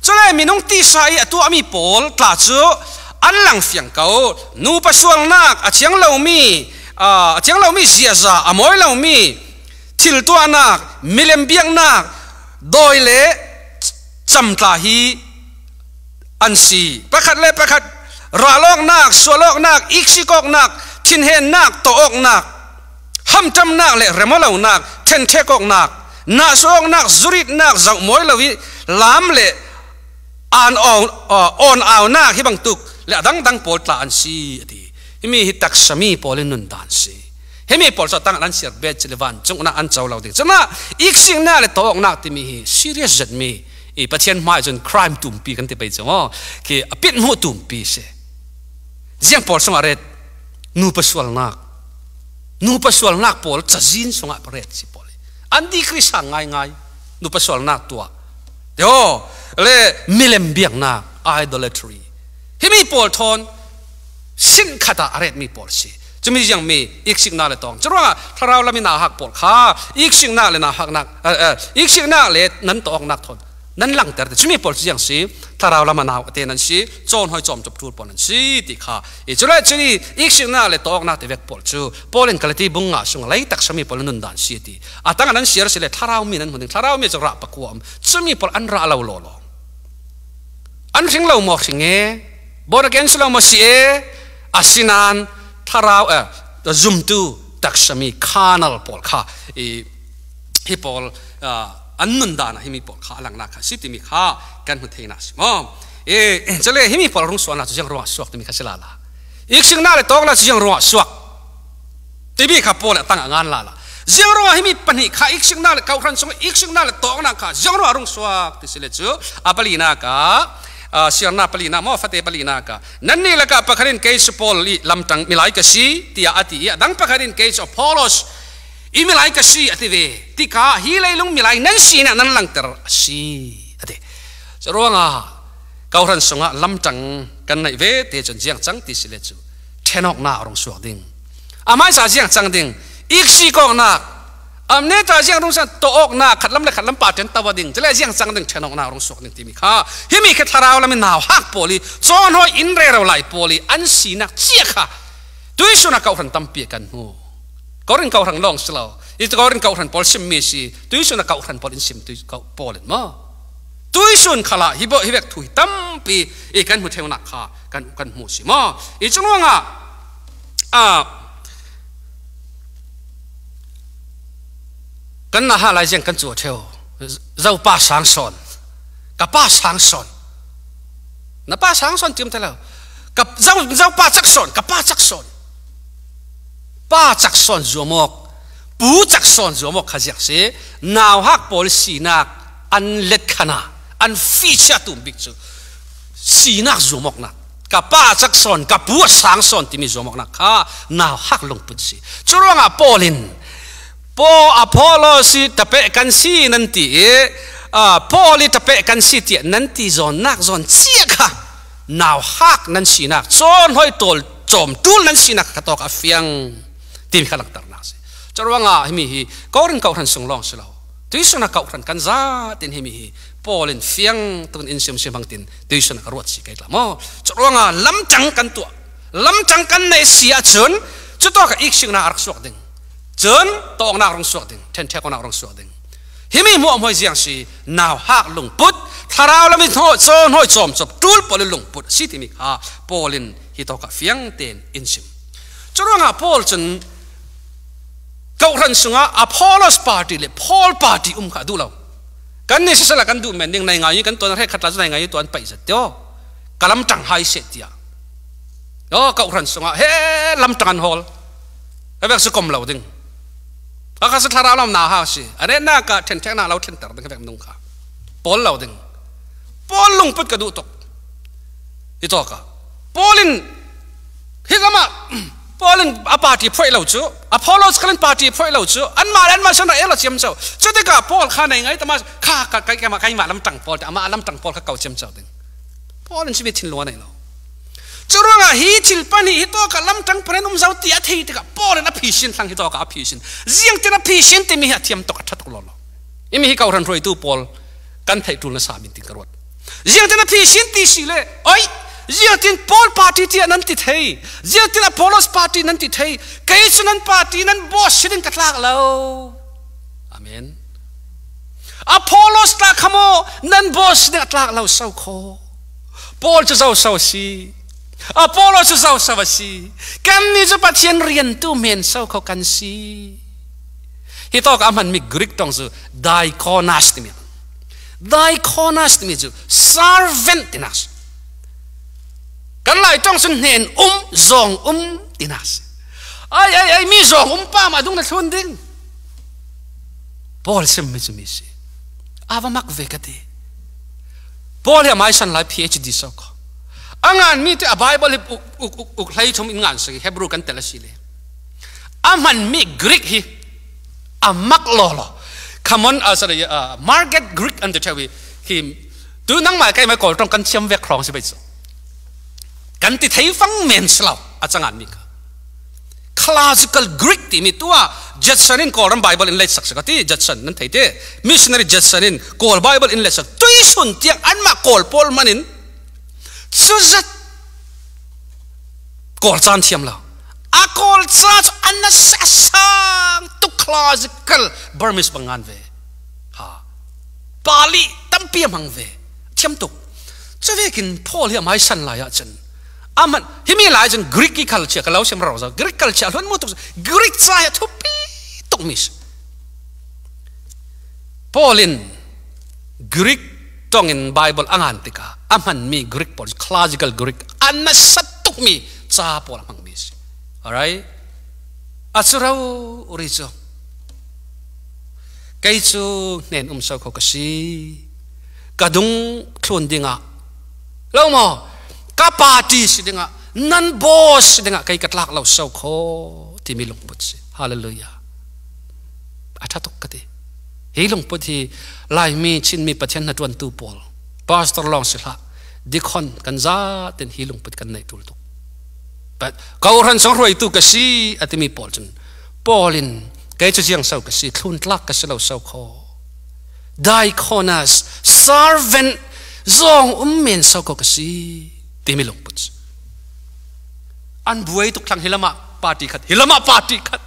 chole minung ti sai atu ami pol tla chu an lang fiang kau nu pasuang nak a chiang lo mi a chiang lo mi zia za a moi lo mi thil tu anak milem biang nak doi le chamtla hi ansi pakhat le pakhat ralok nak solok nak iksikok nak thinhen nak took nak hamtam nak le remalo nak thenkekok nak na sok nak zurit nak zaumoi lowi lam le an on on aw nak hi bangtuk le dang dang poltla ansi ati himi hi tak sami polin nun dansi hemi polsa tang an siat bet levan chungna an chaw law ding chana iksing na le tok na ti mi hi serious jat mi e pathian mai jon crime tum pi kan te pai chaw ke apit mu tum pi se jiang pol song aret nu pasual nak nu pasual nak pol chajin songa paret si pol andi krisa ngai ngai nu pasual nak tua yo le milem biang na idolatry hemi pol thon sin khata aret mi pol si chúng mình rằng mình ít sinh na là tòng, cho nên là thà là mình na học bổn khá, ít sinh na là na học na, ít sinh na là năn tòng na thôi, năn lăng tới, chúng mình bổn rằng gì, thà là mình na học tiền là gì, chọn hơi chọn chụp chuột bổn là gì thì khá, cho nên cho nên ít sinh na là tòng na thì việc bổn chứ, bổn cái gì bung ngã xuống lấy tắc xem mình bổn năn đan gì thì, à tăng năn xí là xí là thà mình năn hồn, thà mình sẽ ra bắc quam, chúng mình bổn ăn ra lâu lâu lâu, ăn sinh lâu mọc sinh nghe, bổn cái ăn sinh lâu mọc sinh, asinan thara eh zoom tu taksami kanal pol kha e hipol annun dana himi pol kha lang nakha sitimi kha kan hutheina simo e chale himi pol rung swana chang rwa suak timi kha selala ik singna le tokla chang rwa suak tibi kha pol tang angan la la jang rwa himi pani kha ik singna le kaukhan song ik singna le tokna kha jang rwa rung suak tisile chu apalina ka siarna palina mo fate palina ka nanni laka pakharin case pol lamtang milai ka si tia ati dang pakharin case of polos i milai ka si ati ve tika hilai lung milai nan si na nan lang ter si ati sarwanga kauran songa lamtang kan nai ve te chen jiang chang ti sile chu thenok na rong suak ding amai sa jiang chang ding ik si kok na amne ta jiang rung san to ok na khatlam le khatlam pa ten tawa ding chale jiang sang ding thenok na rung sok ding ti mi kha hi mi kha tharau la mi naw hak poli chon hoi in re ro lai poli an si nak chia kha tui suna kau han tam pi kan hu korin kau hang long slo i korin kau han pol sim mi si tui suna kau han pol in sim tui kau pol ma tui sun khala hi bo hi vek thui tam pi e kan hu theuna kha kan kan mu si ma i chungwa nga a กันน่าฮะลายเจียงกันจั่วเทียวเราป้าสังสอนกับป้าสังสอนน้าป้าสังสอนจิ้มเท่ากับเราเราป้าจักสอนกับป้าจักสอนป้าจักสอนจั่วหมกปูจักสอนจั่วหมกขยักเสียนาวฮักโพลิสีนักอันเล็ดขนาอันฟิชตุ่มบิ๊กจูสีนักจั่วหมกนักกับป้าจักสอนกับปูสังสอนที่มีจั่วหมกนักข้านาวฮักลงปุ่นสิจุลงาโพลินpo Apollo si tapek kan si nanti ah po li tapek kan si ti nanti zon nak zon ciaka naw hak nan si nak zon hoi tol chom tul nan si nak katok afiang tim khalak tar nak si charwanga himi hi korin kau han sung long selo tuisuna kau han kan za tin himi hi polin fiang tun insim simang tin tuisuna ruat si kai lamo charwanga lam chang kan tu lam chang kan nei sia chun chutok ik sing na arsok dingจนตอกนักรองสวดดึงเทนเทกนักรองสวดดึงหิมิมัวมวยเสียงสีนาวหักลงปุดทาราวละมิโหดโซนหอยจอมจบจูลปอลลงปุดสิทธิมิฮาปอลินฮิตอกะเฟียงเตนอินซิมจรวงาปอลจนเกาหลันสุงาอพอลสปาร์ติเลพอลปาร์ติอุ้มขาดูเรากันนี่สิสละกันดูแม่นยังในงานนี้กันตัวนั้นให้ขัดลาจในงานนี้ตัวนั้นไปเสร็จเดียวกะลำจังไฮเสร็จเดียวโอ้เกาหลันสุงาเฮ้ลำจังอันฮอลแล้วแบบสุกมเราดึงก็คือทาราลมนาฮาสิอันนี้น่าก็เทนเทน่าเราเทนตัดตั้งแต่นุ่งขาปอลเราดึงปอลลงพุทธกระดูตกที่ตอกะปอลินฮิตามาปอลินอาปาติพอยเราจูอาพอลเราขั้นปาติพอยเราจูอันมาอันมาฉันเอลเจียมเจ้าจุดที่กับปอลข้าในไงแต่มาข้ากับใครมาใครมาลำตังปอลแต่มาลำตังปอลข้าเก่าเจียมเจ้าดึงปอลินชีวิตทิ้งล้วนเลยเราจรวงฮิจิลปานีฮิตอกะลำตังปนนุ่มเจ้าตีอาทิตย์กับปอลนับพิชินทั้งฮิตอกะอภิชินเจียงเจนับพิชินเต็มหิ้วเทียมตกอัดตกหล่อๆยิ่งมีเขาเรื่องรวยตู้ปอลกันไทยดูนะสามินติกรวดเจียงเจนับพิชินตีสิเลยโอ้ยเจียงเจนปอลปาร์ตี้ที่นั่นติดเฮยเจียงเจนปอลสปาร์ตี้นั่นติดเฮยใครชนันปาร์ตี้นั่นบอสชินกัดลากเราอาเมนอพอลสตาขโมนั่นบอสชินกัดลากเราเศร้าคอปอลจะเศร้าเศร้าสีอพอลจะเศร้าสวัสดีกันนี่จะพัฒน์เรียนตัวเมนเศร้าเขากันสิที่ต้องอามันมีกริกต้องจูได้คอนัสติมีได้คอนัสติมีจู servant ตินัสกันหลายต้องสุนเห็นอุ้มจงอุ้มตินัสไอ้ไอ้ไอ้มีจงอุ้มป้ามาดูนั่นคนดึงพอลเสมมิจูมิสิอาวามักเวกตีพอลยังไม่สันไลพีเอชดีสักอังงานมีแต่ไบเบิลอุกอุกอุกไล่ชมงานสิเฮบรูกันแต่ละสิเลยอามันมีกรีกฮีอามักลอลคำนั้นอาศัยมาร์เก็ตกรีกอันเดชวีที่ดูนั่งมาใกล้มาก่อนตรงกันเชื่อมแวกครองสิไปสิกันที่ไทยฟังเมนสลาวอาจารย์มีค่ะคลาสสิคอลกรีกที่มีตัวจัดสรรก่อนไบเบิลอินเลสสักสิที่จัดสรรนั่นไทยเด้มิชชันนารีจัดสรรก่อนไบเบิลอินเลสสักตุยสุนเตียงอันมาก่อนพอลมันินสุดจัดกอลจานเทียมแล้วอะกอลจานอันนั้นเสสังตุคลาสสิคอลบาร์มิสบังงานเวฮะปาลีตั้มเปียมังเวเทียมตุจะเวกินพอเรียมไอสันหลายอาจารย์อามันที่มีหลายอาจารย์กรีกคัลเชียร์ก็เล่าเสียงเราซะกรีกคัลเชียร์ล้วนมุตุกรีกใจทุบปีตุกมิสพอลินกรีกต้องอินไบเบิลอ่านติกาอามันมีกรีกพอลคลาสสิคอลกรีกอันนั้นสัตตุกมีซาพอลมังมิส alright อาศัยเราอุริจอใครจูเนนอุ้มสาวเขาก็สีกระดุงทวนดิ่งอ่ะแล้วมั้งกระปาดีสิดิ่งอ่ะนันบอสดิ่งอ่ะใครกัดลักเราสาวเขาที่มีลงพุทธสิฮาเลลูยาอาทัตตุกติเฮียลงพุทธีลายมีชินมีประเทศนัดวันตูปอลพาสตอร์ลองสิละดิคอนกันซาเต็นเฮียลงพุทธกันในตุลตุกแต่กอรันสองรวยตูกสีอัตมีปอลจนปอลินแกจะเจียงเศร้ากสีทุนลักกสีเราเศร้าคอได้คอนัสซาร์เวนจงอุ้มเมนเศร้ากสีที่มีลงพุทธอันบุยตุกครั้งฮิลามะปาติขัดฮิลามะปาติขัด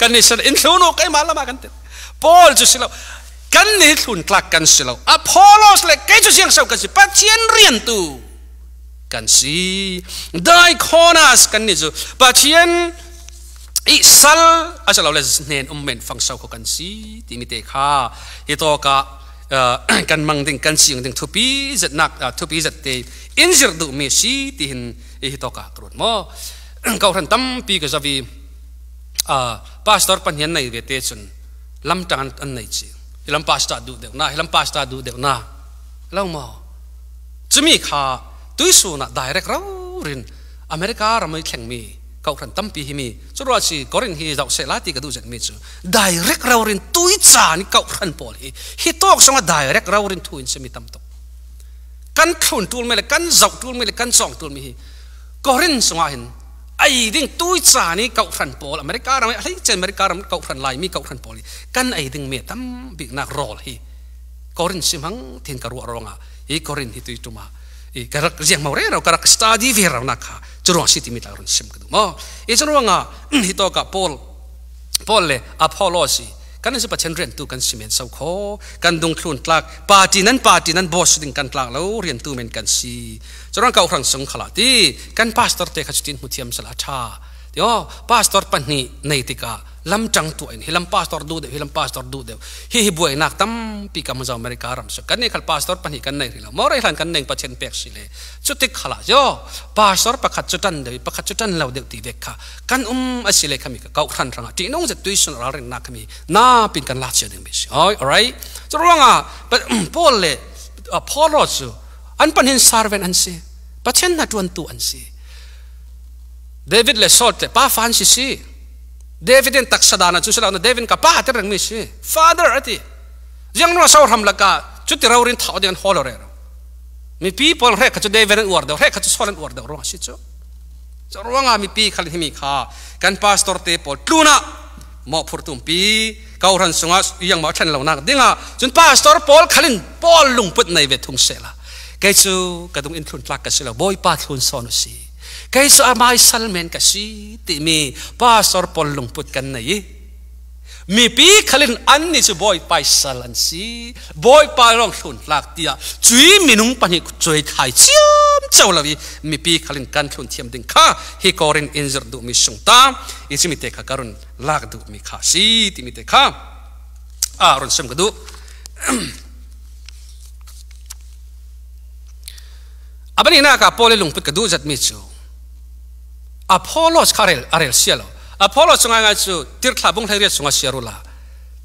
กันนี่ฉันอินโซโนกันมาละมากันเต็พอลจะสิเรากันนี่ทุนกลักกันสิเราอพอลสเล็กแกจะเสียงเศร้ากันสิปัจเจียนเรียนตูกันสิได้คอนัสกันนี่จูปัจเจียน I sal asalaw les nen ummen fang sau ko kan si ti mi te kha hi to ka kan mang ding kan sing ding thupi zat nak thupi zat te injir du mi si ti hin hi to ka krut mo kau ran tam pi ka zavi a pastor pan hian nei ve te chun lam tan an nei chi lam pasta du de na lam pasta du de na lau mo chumi kha tuisu na direct rau rin America ramai thleng mi kau kan tampi himi chura chi korin hi dau se lati ka du jet mi chu direct rawrin tui cha ni kau kan pol hi hi tok songa direct rawrin thuin semi tam tok kan khun tul mele kan zau tul mele kan song tul mi hi korin songa hin ai ding tui cha ni kau kan pol America ram ai che America ram kau kan lai mi kau kan pol kan ai ding me tam big nak rol hi korin simang thin karu ronga hi korin hi tui tuma i karak riang mau re ro karak study vi ro nakha churo city mi tarun sim kdu mo e churo nga hito ka pol pol le apology kan se pa chenren tu kan simen sau kho kan dung khlun tlak party nan party nan boss ding kan tlak lo rian tu men kan si churo ka khrang sung khala ti kan pastor te khachitin muthiam sala tha yo pastor panni nei tika lam chang tu en hilam pastor du de hilam pastor du de hi hi buai nak tam pi kam za America ram so kan ne khal pastor pani kan nei rila more hlan kan neng pa chen pek sile chutik khala jo pastor pakhat chutan de pakhat chutan law de ti vekha kan um asile khami ka kau khan ranga ti nong je tuition ral ren nak khami na pin kan la che ding bis oi alright so ronga pol le apology an panin servant an si pachen na tuan tu an si David le sotte pa fan si si David in taksadana chu sala David ka pa te rang mi si father ati jang no saw ram laka chu ti rawrin thaw den holore mi people re ka chu David war da re ka chu solan war da ro si chu chu ronga mi pi khal himi kha kan pastor te pol tluna mo phurtum pi kau ran sunga yang ma than lo nak dinga chun pastor pol khalin pol lungput nei ve thung sela kai chu kadung in thlun tlak ka sela boy pa thlun son si Kaysa amay salmen kasi ti mi pastor Paul lungput kan na yi. Mi pi kalin an ni si boy pa salan si boy pa rong sun lak tia chui minung pani chui thai chiam chau lawi mi pi kalin kan thun thiam ding kha hi korin injer du mi sung ta ichi mi te kha karun lak du mi kha si ti mi te kha a ron sem gadu abani na ka pole lungput ka du jat mi chu Apollos karel arel sialo Apollos sunga ngai chu tir thla bung thaire sunga siarula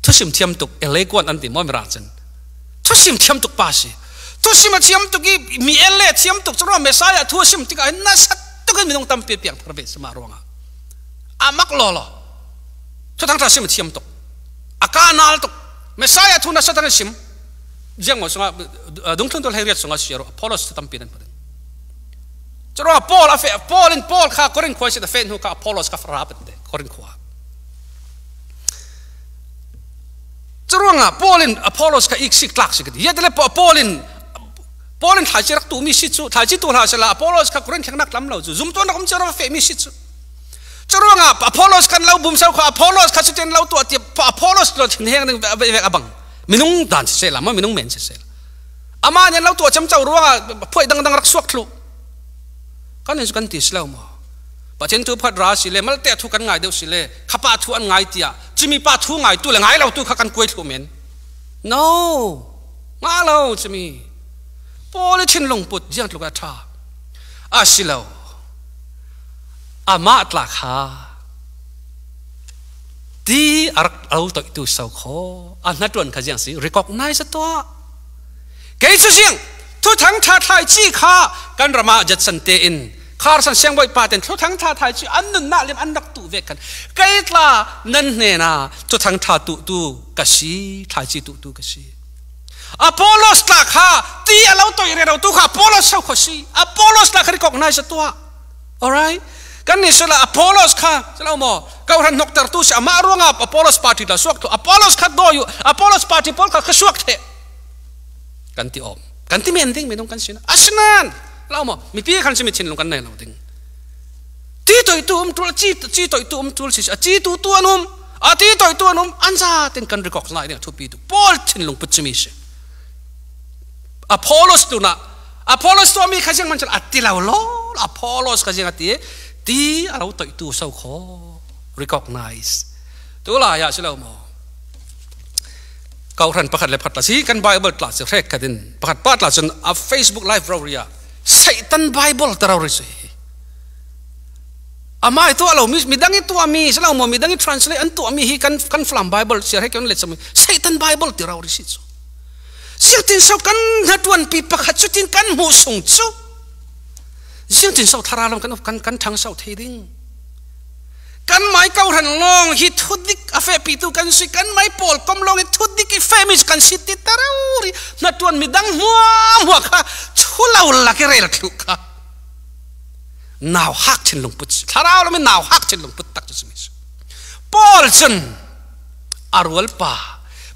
thusim thiam tuk elekwan anti momrachan thusim thiam tuk pasi thusim thiam tuk mi ele thiam tuk chro mesaya thusim tika na sat tuk mi nong tam pe piang tharbe sama ronga amak lolo thutang thasim thiam tuk akanal tuk mesaya thuna satang sim jango sunga dungthun tol haire sunga siaro Apollos tam pinan Chora Paul afe Paul in Paul kha korin khoi se the fen hu ka Apollos ka frapat de korin khwa Choranga Paul in Apollos ka ik sik lak sik ya dele Paul in Paul in thai rak tu mi si chu thai chi tu la sala Apollos ka korin thang nak lam lo zu zum to na kom chora fe mi si chu Choranga Apollos kan lo bum sau kha Apollos kha chu ten lo tu ati Apollos lo thin heng abang minung dan se la ma minung men se la ama nen lo tu cham chau ruanga phoi dang dang rak suak thlu kan is kan tislau mo pachen tu phadra sile malte thu kan ngai deu sile khapa thu an ngai tia chimi pa thu ngai tu le ngai lo tu kha kan koi thu men no ma lo chimi pole chin long put jiang luka tha a silo ama tla kha ti arak au to tu sau kho an na tun kha jiang si recognize to ke su siang thu thang tha thai chi kha kan rama jat san te in khar san siang boi paten thu thang tha thai chi an nun na lem an rak tu ve kan kai tla nan ne na thu thang tha tu tu kasi thai chi tu tu kasi Apollos la kha ti alo to ire ro tu kha Apollos sau khosi Apollos la khari kok nai sa tua all right kan ni sala Apollos kha sala mo kau ran nok tar tu si ama ro nga Apollos party la suak tu Apollos kha do yu Apollos party pol kha khasuak the kan ti om kan ti men ding me nong kan sin asnan lao mo mi pi kan sin mi chin long kan nai lao ding ti toi tu um tul chi chi toi tu um tul si chi tu tu anum a ti toi tu anum anza ten kan recognize nai ding thu pi tu pol chin long puchmi se Apollos tu na Apollos tu mi khajang man chal atti lao lo Apollos khajang ati ti arau toi tu sau kho recognize. Tula ya sila mo. Kau ran pakat lepat lah. Si kan Bible lah si rek katin pakat pat lah. Jon a Facebook live rawria. Satan Bible terawrisi. Ama itu alau mis midang itu ami sila mo midang itu translate antu ami hi kan kan flam Bible si rek kan let sami. Satan Bible terawrisi so. Sirtin so kan haduan pi pakat sutin kan musung so. Sirtin so tharalam kan kan kan tang so thiding. Kan mai kau ran long hi thudik afe pitu kan si kan mai pol kom long hi thudik i femis kan si ti tarauri na tuan midang mua mua kha chulau la kerel thuka now hak chin long put tharau me now hak chin long put tak chisimis pol chen arwal pa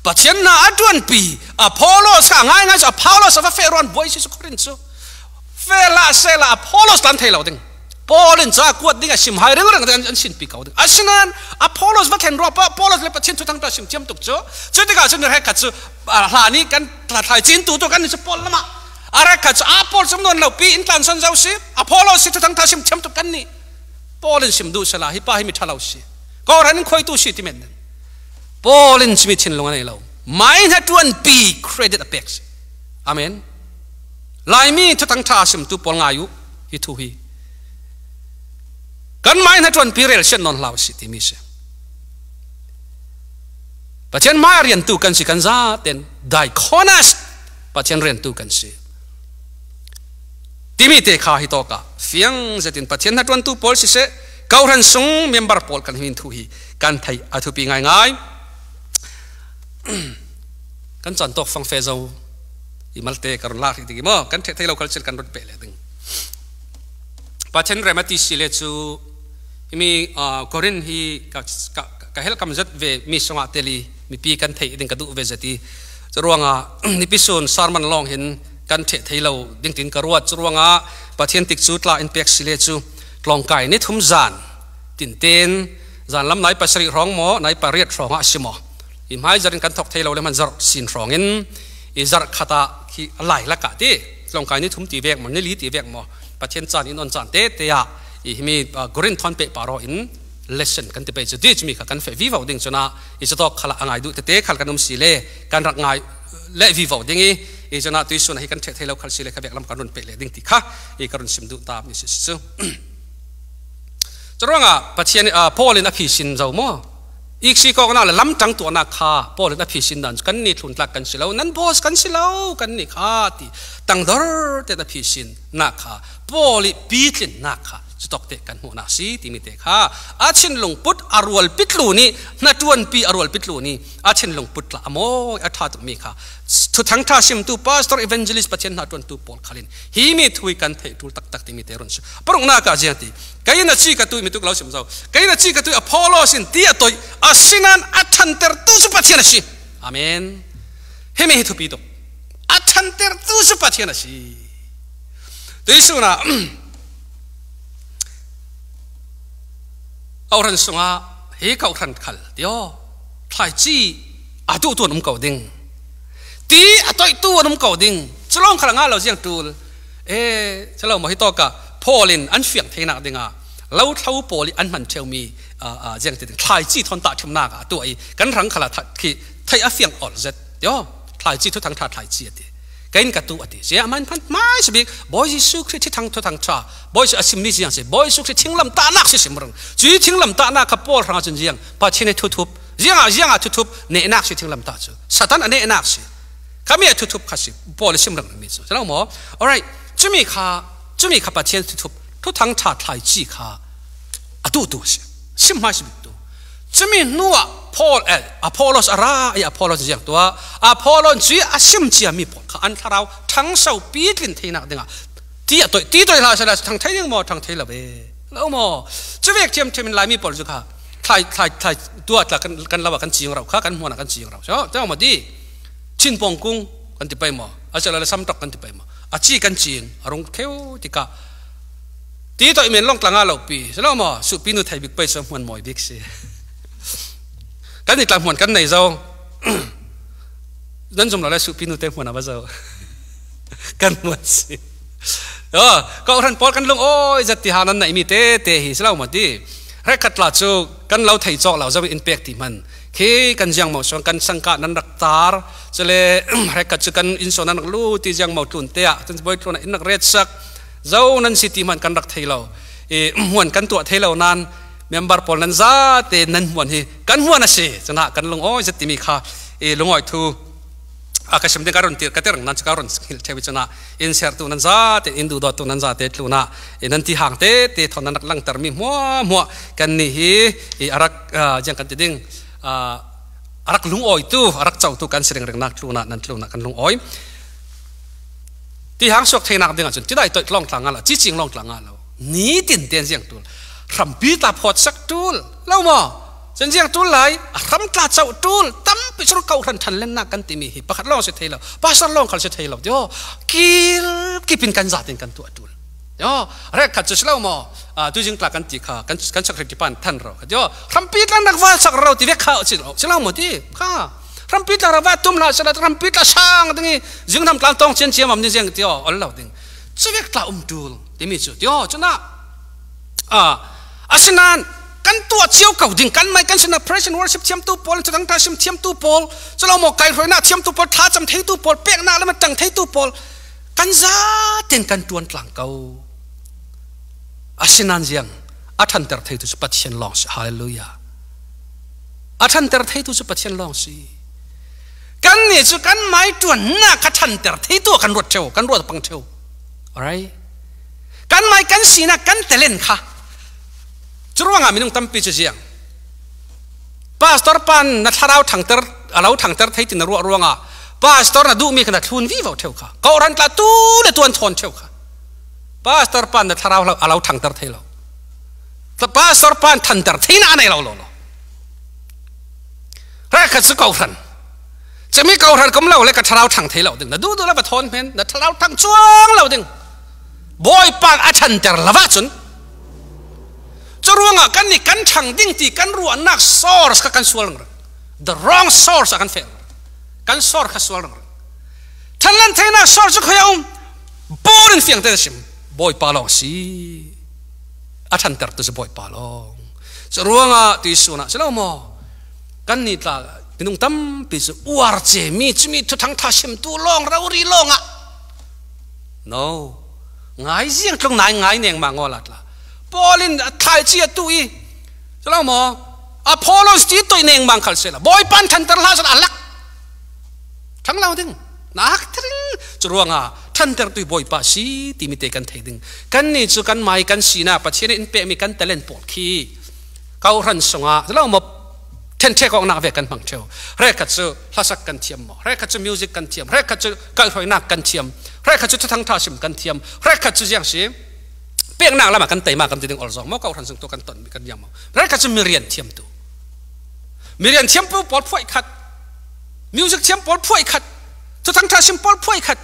pachen na aduan pi apollos ka ngai ngai apollos of feron voices corinth fela sela apollos tan thelo ding Paul in Zakwat ding a sim high regular and sin pick out. Asinan Apollos vacan drop up, Apollos lepachin to tank sim chim took so. Jetigas in the hackats, Hanik and Platin to Tokan is a polama. Arakats, Apollos of no P in Tansan Zausi, Apollos sit to tank sim chim to Kanni. Paul in Sim Dusala, Hippahimitalausi. Go and quite two shitty men. Paul in Smith in Longanello. Mine had one P credit apex. Amen. Lie me to tank sim to Polnayu, he to he. Kan main hatu an pirel sen non law city mise pachen marian tu kan si kan za ten dai khonas pachen ren tu kan si timite kha hi toka fiang zetin pachen hatu an tu pol si se kauran sung member pol kan hin thu hi kan thai athu pi ngai ngai kan chan tok fang fe zo imalte karun la ti mo kan the thai lo kal sel kan rot pe le ding pachen remati sile chu mi korin hi ka hel kam zat ve mi songa teli mi pi kan thei ding ka du ve zati ruanga ni pisun sarman long hin kan the theilo ding tin ka ruat ruanga pathian tik chu tla impact sile chu tlong kai ni thum zan tin ten zan lam nai pasri rong mo nai pariat ronga simo im hai zarin kan thok theilo le man zar sin rongin i zar khata khi lai la ka ti tlong kai ni thum ti vek man ni li ti vek mo Patient son in on Sante, they are me a green ton paper in lesson can debate the ditch me can fit vivo ding so now is a talk and I do the take Halkanum Sile, can not night let vivo dingy is not too soon. He can take local Sile Kabakam Karun Pele Dintika, he can't seem to tap Missus So. Zoronga, Patient Paul in a piece in Zomo. Ixiko now a lam tongue to an car, Paul in a piece in dance can need to lack and silo, and boss can silo, can nick hearty, tongue dirt at a piece in Naka. Pauli beatin naka stok te kan huna si timite kha achin long put arwal pitlu ni natuan pi arwal pitlu ni achin long put la amo atha to mi kha thu thangtha sim tu pastor evangelist pachen natuan tu pol khalin hi mi thui kan the tul tak tak timite ron parung na ka jati kaina chi ka tu mi tu klausim jaw kaina chi ka tu apollos in ti atoi asinan athanter tu su pachen si amen he mi thu pi to athanter tu su pachen si Desuna Auran Sunga, he caught and called the O. Try tea, I do to an umcoding. Tea, I toy to an umcoding. Salon Kalangalos young tool. Eh, Salon Mohitoka, Paulin, and Fiat Hena Dinga. Loud how Pauli and man tell me, ah, gentle. Try tea on Tatum Naga, do a gun rankala taki, tie a fiang or zet. Yo, try tea to Tanta Tai tea. Kain katu ati, saya aman pan mais big boys sukri tang to tang cha boys asimnisian se boys sukri tinglam tanak se semrang ji tinglam tanak kapol rang chen jiang pa chine thutup jiang jiang a thutup ne nak se tinglam ta chu satan ane nak se kami a thutup khasi pol semrang mi chu sala mo all right chumi kha chumi kha pa chen thutup thu tang cha thai chi kha atu tu se sim mais big tu chumi nuwa Paul Apollos ara ya Apollos jiang tua Apollos ji asim ji mi pol ka an tharau thang sau pi tin theina denga ti atoi ti toi la sala thang thaiding mo thang thaila be lo mo chuwek chem chem lai mi pol ju kha thai thai thai tua tla kan kan lawa kan chiang rau kha kan hona kan chiang rau so ta ma di chin pong kung kan ti pai mo asala sam tok kan ti pai mo a chi kan chin arong theu tika ti toi men long tlanga lo pi lo mo su pi nu thai bik pai so hman moi bik se Kan iklan huan kan nei zo dan zum la su pinu te huan abazo kan huan si oh ka oran pol kan lung oi zati hanan nei mi te te hi selaumati rekatla chu kan lo thei chok lo jaw impact ti man khi kan jang mo song kan sangka nan rak tar chele rekat chu kan in sonan lu ti jang mo tun te a tun boy tun in nak red sak jaw nan city man kan rak thei lo e huan kan tu thei lo nan member pol nan za te nan huan hi kan huan a se chana kan long oi jati mi kha e longoi thu akasham de karon tir katerang nan chakaron skill thebi chana in ser tu nan za te indu do tu nan za te tluna enan ti hang te te thon nak lang tar mi mo mo kan ni hi i arak jang kan ding arak lung oi tu arak chau tu kan sering reng nak tluna nan tluna kan lung oi ti hang sok thenak ding achun ti dai to long tlang ala chi ching long tlang ala ni tin ten jang tul ram pi ta phot sak tul lo mo chân riêng tu lại thấm ta chậu tu tấm bị số cầu thần thần lên na căn tỉ mỉ bạc long sẽ thấy là ba san long khẩn sẽ thấy là do kí kí pin căn giả tiền căn tu tu do rác khẩn sẽ lâu mò tu riêng là căn tỉ khả căn căn sắc khẩn tỉ pan thần rồi do thấm pít là nặc vát sắc rồi tỉ vét khảo chỉ sẽ lâu mò tỉ ha thấm pít là vát tum là sẽ là thấm pít là sang tiếng riêng thấm tam tông chân chiêm mà như riêng do ở lâu tiếng sẽ vét là um tu tỉ mỉ chỗ do cho na à asinan kan tu chiao kau ding kan mai kan sina praise and worship chiam tu pol chang ta sim chiam tu pol chalo mo kai roi na chiam tu pol tha cham thei tu pol pek na lam tang thei tu pol kan za ten kan tuan tlang kau asinan jiang athan ter thei tu pathian long hallelujah athan ter thei tu pathian long si kan ni chu kan mai tuan na ka than ter thei tu kan rot cheu kan rot pang cheu all right kan mai kan sina kan telen kha chuang a minung tampi chiang pastor pan na tharau thangter alau thangter thei tin ro ruanga pastor na du mi khna thun vi vo theu kha ko ran tla tu le tuan thon theu kha pastor pan na tharau alau thangter thei lo ta pastor pan thanter thin anai lo lo ra kha su ko ran chemi ko ran kom lo le ka tharau thang thei lo ding na du du la ba thon pen na tharau thang chuang lo ding boy pan a thanter lawa chun ruang kan ni kan thang ding ti kan ruang nak source ka kan sual the wrong source akan fail kan source ka sual thalan thena source ko yaum boring thing that sim boy palong si athan ter to boy palong ruang ti suna selomo kan ni tla pinung tam pi su war che mi chimi thu thang tha sim tu long rauri longa no ngai jiang tlong nai ngai neng ma ngolatla Paulin thai chia tui sao mà Apollos chỉ tôi neng mang khẩu sợi là boy pan thần thần la sao alak thằng lao đừng nát thằng chuông à thần thần tui boy pa si ti mi te kan thấy đừng kan ni chu kan mai kan si na pa chia nên pe mi kan talent pol khi cao hẳn song à sao mà thiên che con nạc về kan bằng treo rẽ cắt chu la sắc kan thiam mà rẽ cắt chu music kan thiam rẽ cắt chu cái hồi nạc kan thiam rẽ cắt chu thằng tha sim kan thiam rẽ cắt chu giang si Pek nang lama kan tema kan tiding olzong mau kau orang sung tu kan ton kan yang mau. Mereka cuma mirian tiam tu. Mirian tiam pun pol poi kat. Music tiam pol poi kat. Tu tang ta sim pol poi kat.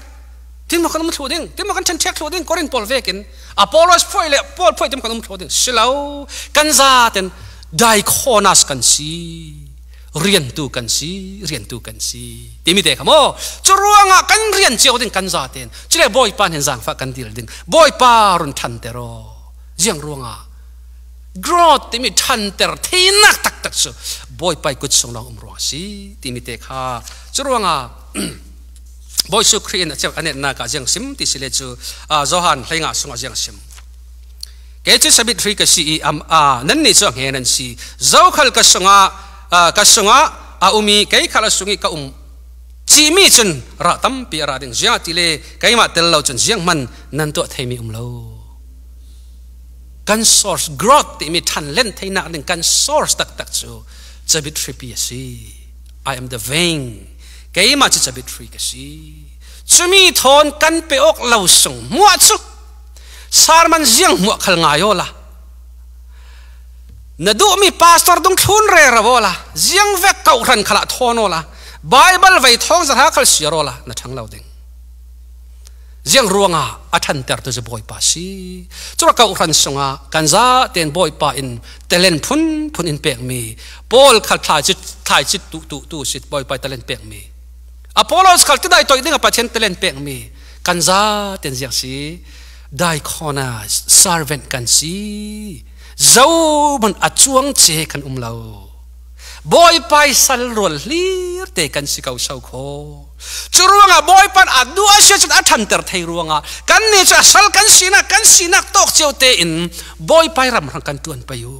Tin makan umur tuding, tin makan cencek tuding, korin pol vekin. Apollos poi le pol poi tin makan umur tuding. Silau kan zaten dai konas kan si. Rian tu kan si, rian tu kan si. Timi deh kamu. Curuang kan rian ciao ding kan zaten. Cile boy pan yang zang fa kan dil ding. Boy parun tantero. Jiang ruang. Grot timi tanter tinak tak tak so. Boy pai kut song lang umruang si. Timi deh ka. Curuang. Boy su krien ciao ane nak jiang sim ti sile cu. Zohan lenga sunga jiang sim. Kecik sabit free kasi am a. Nenni so henan si. Zauhal kasunga. Kasunga aumi kai kalasungi kaum cimi chun ratam pi rading zia tile kai ma tel lo chun jiang man nan to themi umlo kan source growth ti mi than len theina ning kan source tak tak chu chabit ripi si I am the vein kai ma chabit free ka si chumi thon kan pe ok lo sung mua chu sarman jiang mua khal ngayola nadu mi pastor dung thun re rawola jiang ve kau ran khala thonola bible vai thong zara khal sirola na thang lo ding jiang ruanga athan ter to boy pa si chura kau ran songa kanza ten boy pa in talent phun phun in pek mi pol khal thai chit thai chit tu tu tu sit boy pa talent pek mi apollos khal ti dai toy ding pa chen talent pek mi kanza ten jiang si dai khona servant kan si zo man achuang che kan umlo boy pai sal rol hlir te kan sikau sau kho churuanga boy pan adua se chat athan ter thei ruanga kan ni cha sal kan sina kan sina tok cheute in boy pai ram ran kan tuan payu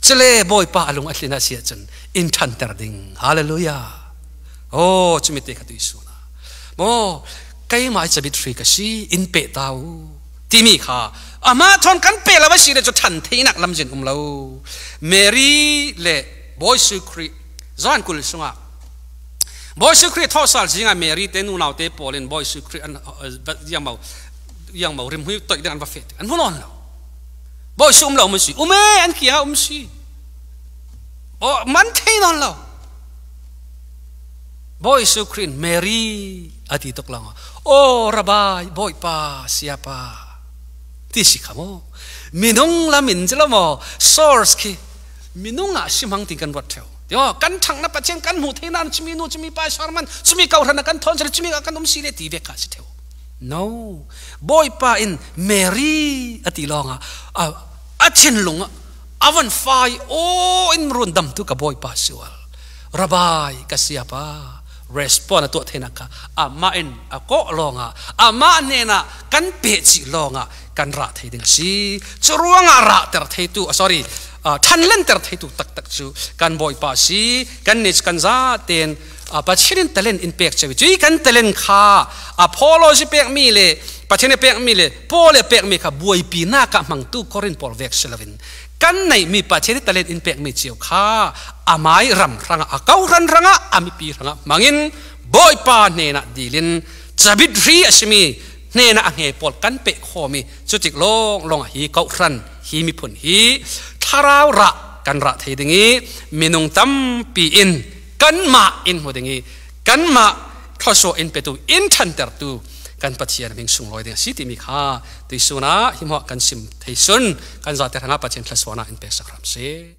chele boy pa alung ahlina sia chan in than ter ding hallelujah oh chumi te khatu isu na mo kai mai chabit free ka si in pe tau timi kha ama thon kan pe la ba si le cho than thei nak lam jin um lo mary le boy su kri zan kul sunga boy su kri thosal jinga mary te nu nau te polin boy su kri an yang mau yang mau rim hui tok dan va fet an volon lo boy su um lo um si um e an kia um si o man thei non lo boy su kri mary ati tok langa o rabai boy pa siapa Tisikamu, minung la min jelamo source ki minung a simang tingkan wattel. Yo kan tang na pacen kan muthi nan chimi nu chimi pa sarman chimi kaurana kan thon chiri chimi kan umsi le ti veka sitheu. No, boy pa in Mary atilonga a achin lunga avan fai o in rundam tu ka boy pa sual. Rabai kasiapa. Respond to Tenaka, a mine, a coat longa, a manena, can pitch longa, can rat hiding sea, Churanga ratter tattoo, sorry, a tan lenter tattoo taktu, can boy passi, can nits canza, then a patchin talent in picture, which you can talent car, apology per mille, patine per mille, pole per make a boy pinaka among two current pole vexelavin. Can name me patchin talent in peg me car. Amai ram ranga akau ran ranga amipi ranga mangin boy pa nena dilin chabit ri asmi nena ange pol kan pe khomi chutik long long hi kau ran hi mi phun hi tharau ra kan ra thedingi minung tam pi in kan ma in hodingi kan ma thoso in petu in thanter tu kan pathian ming sung loi de sitimi kha tisuna himho kan sim theisun kan za te ranga pathian thlaswana in pe sakram se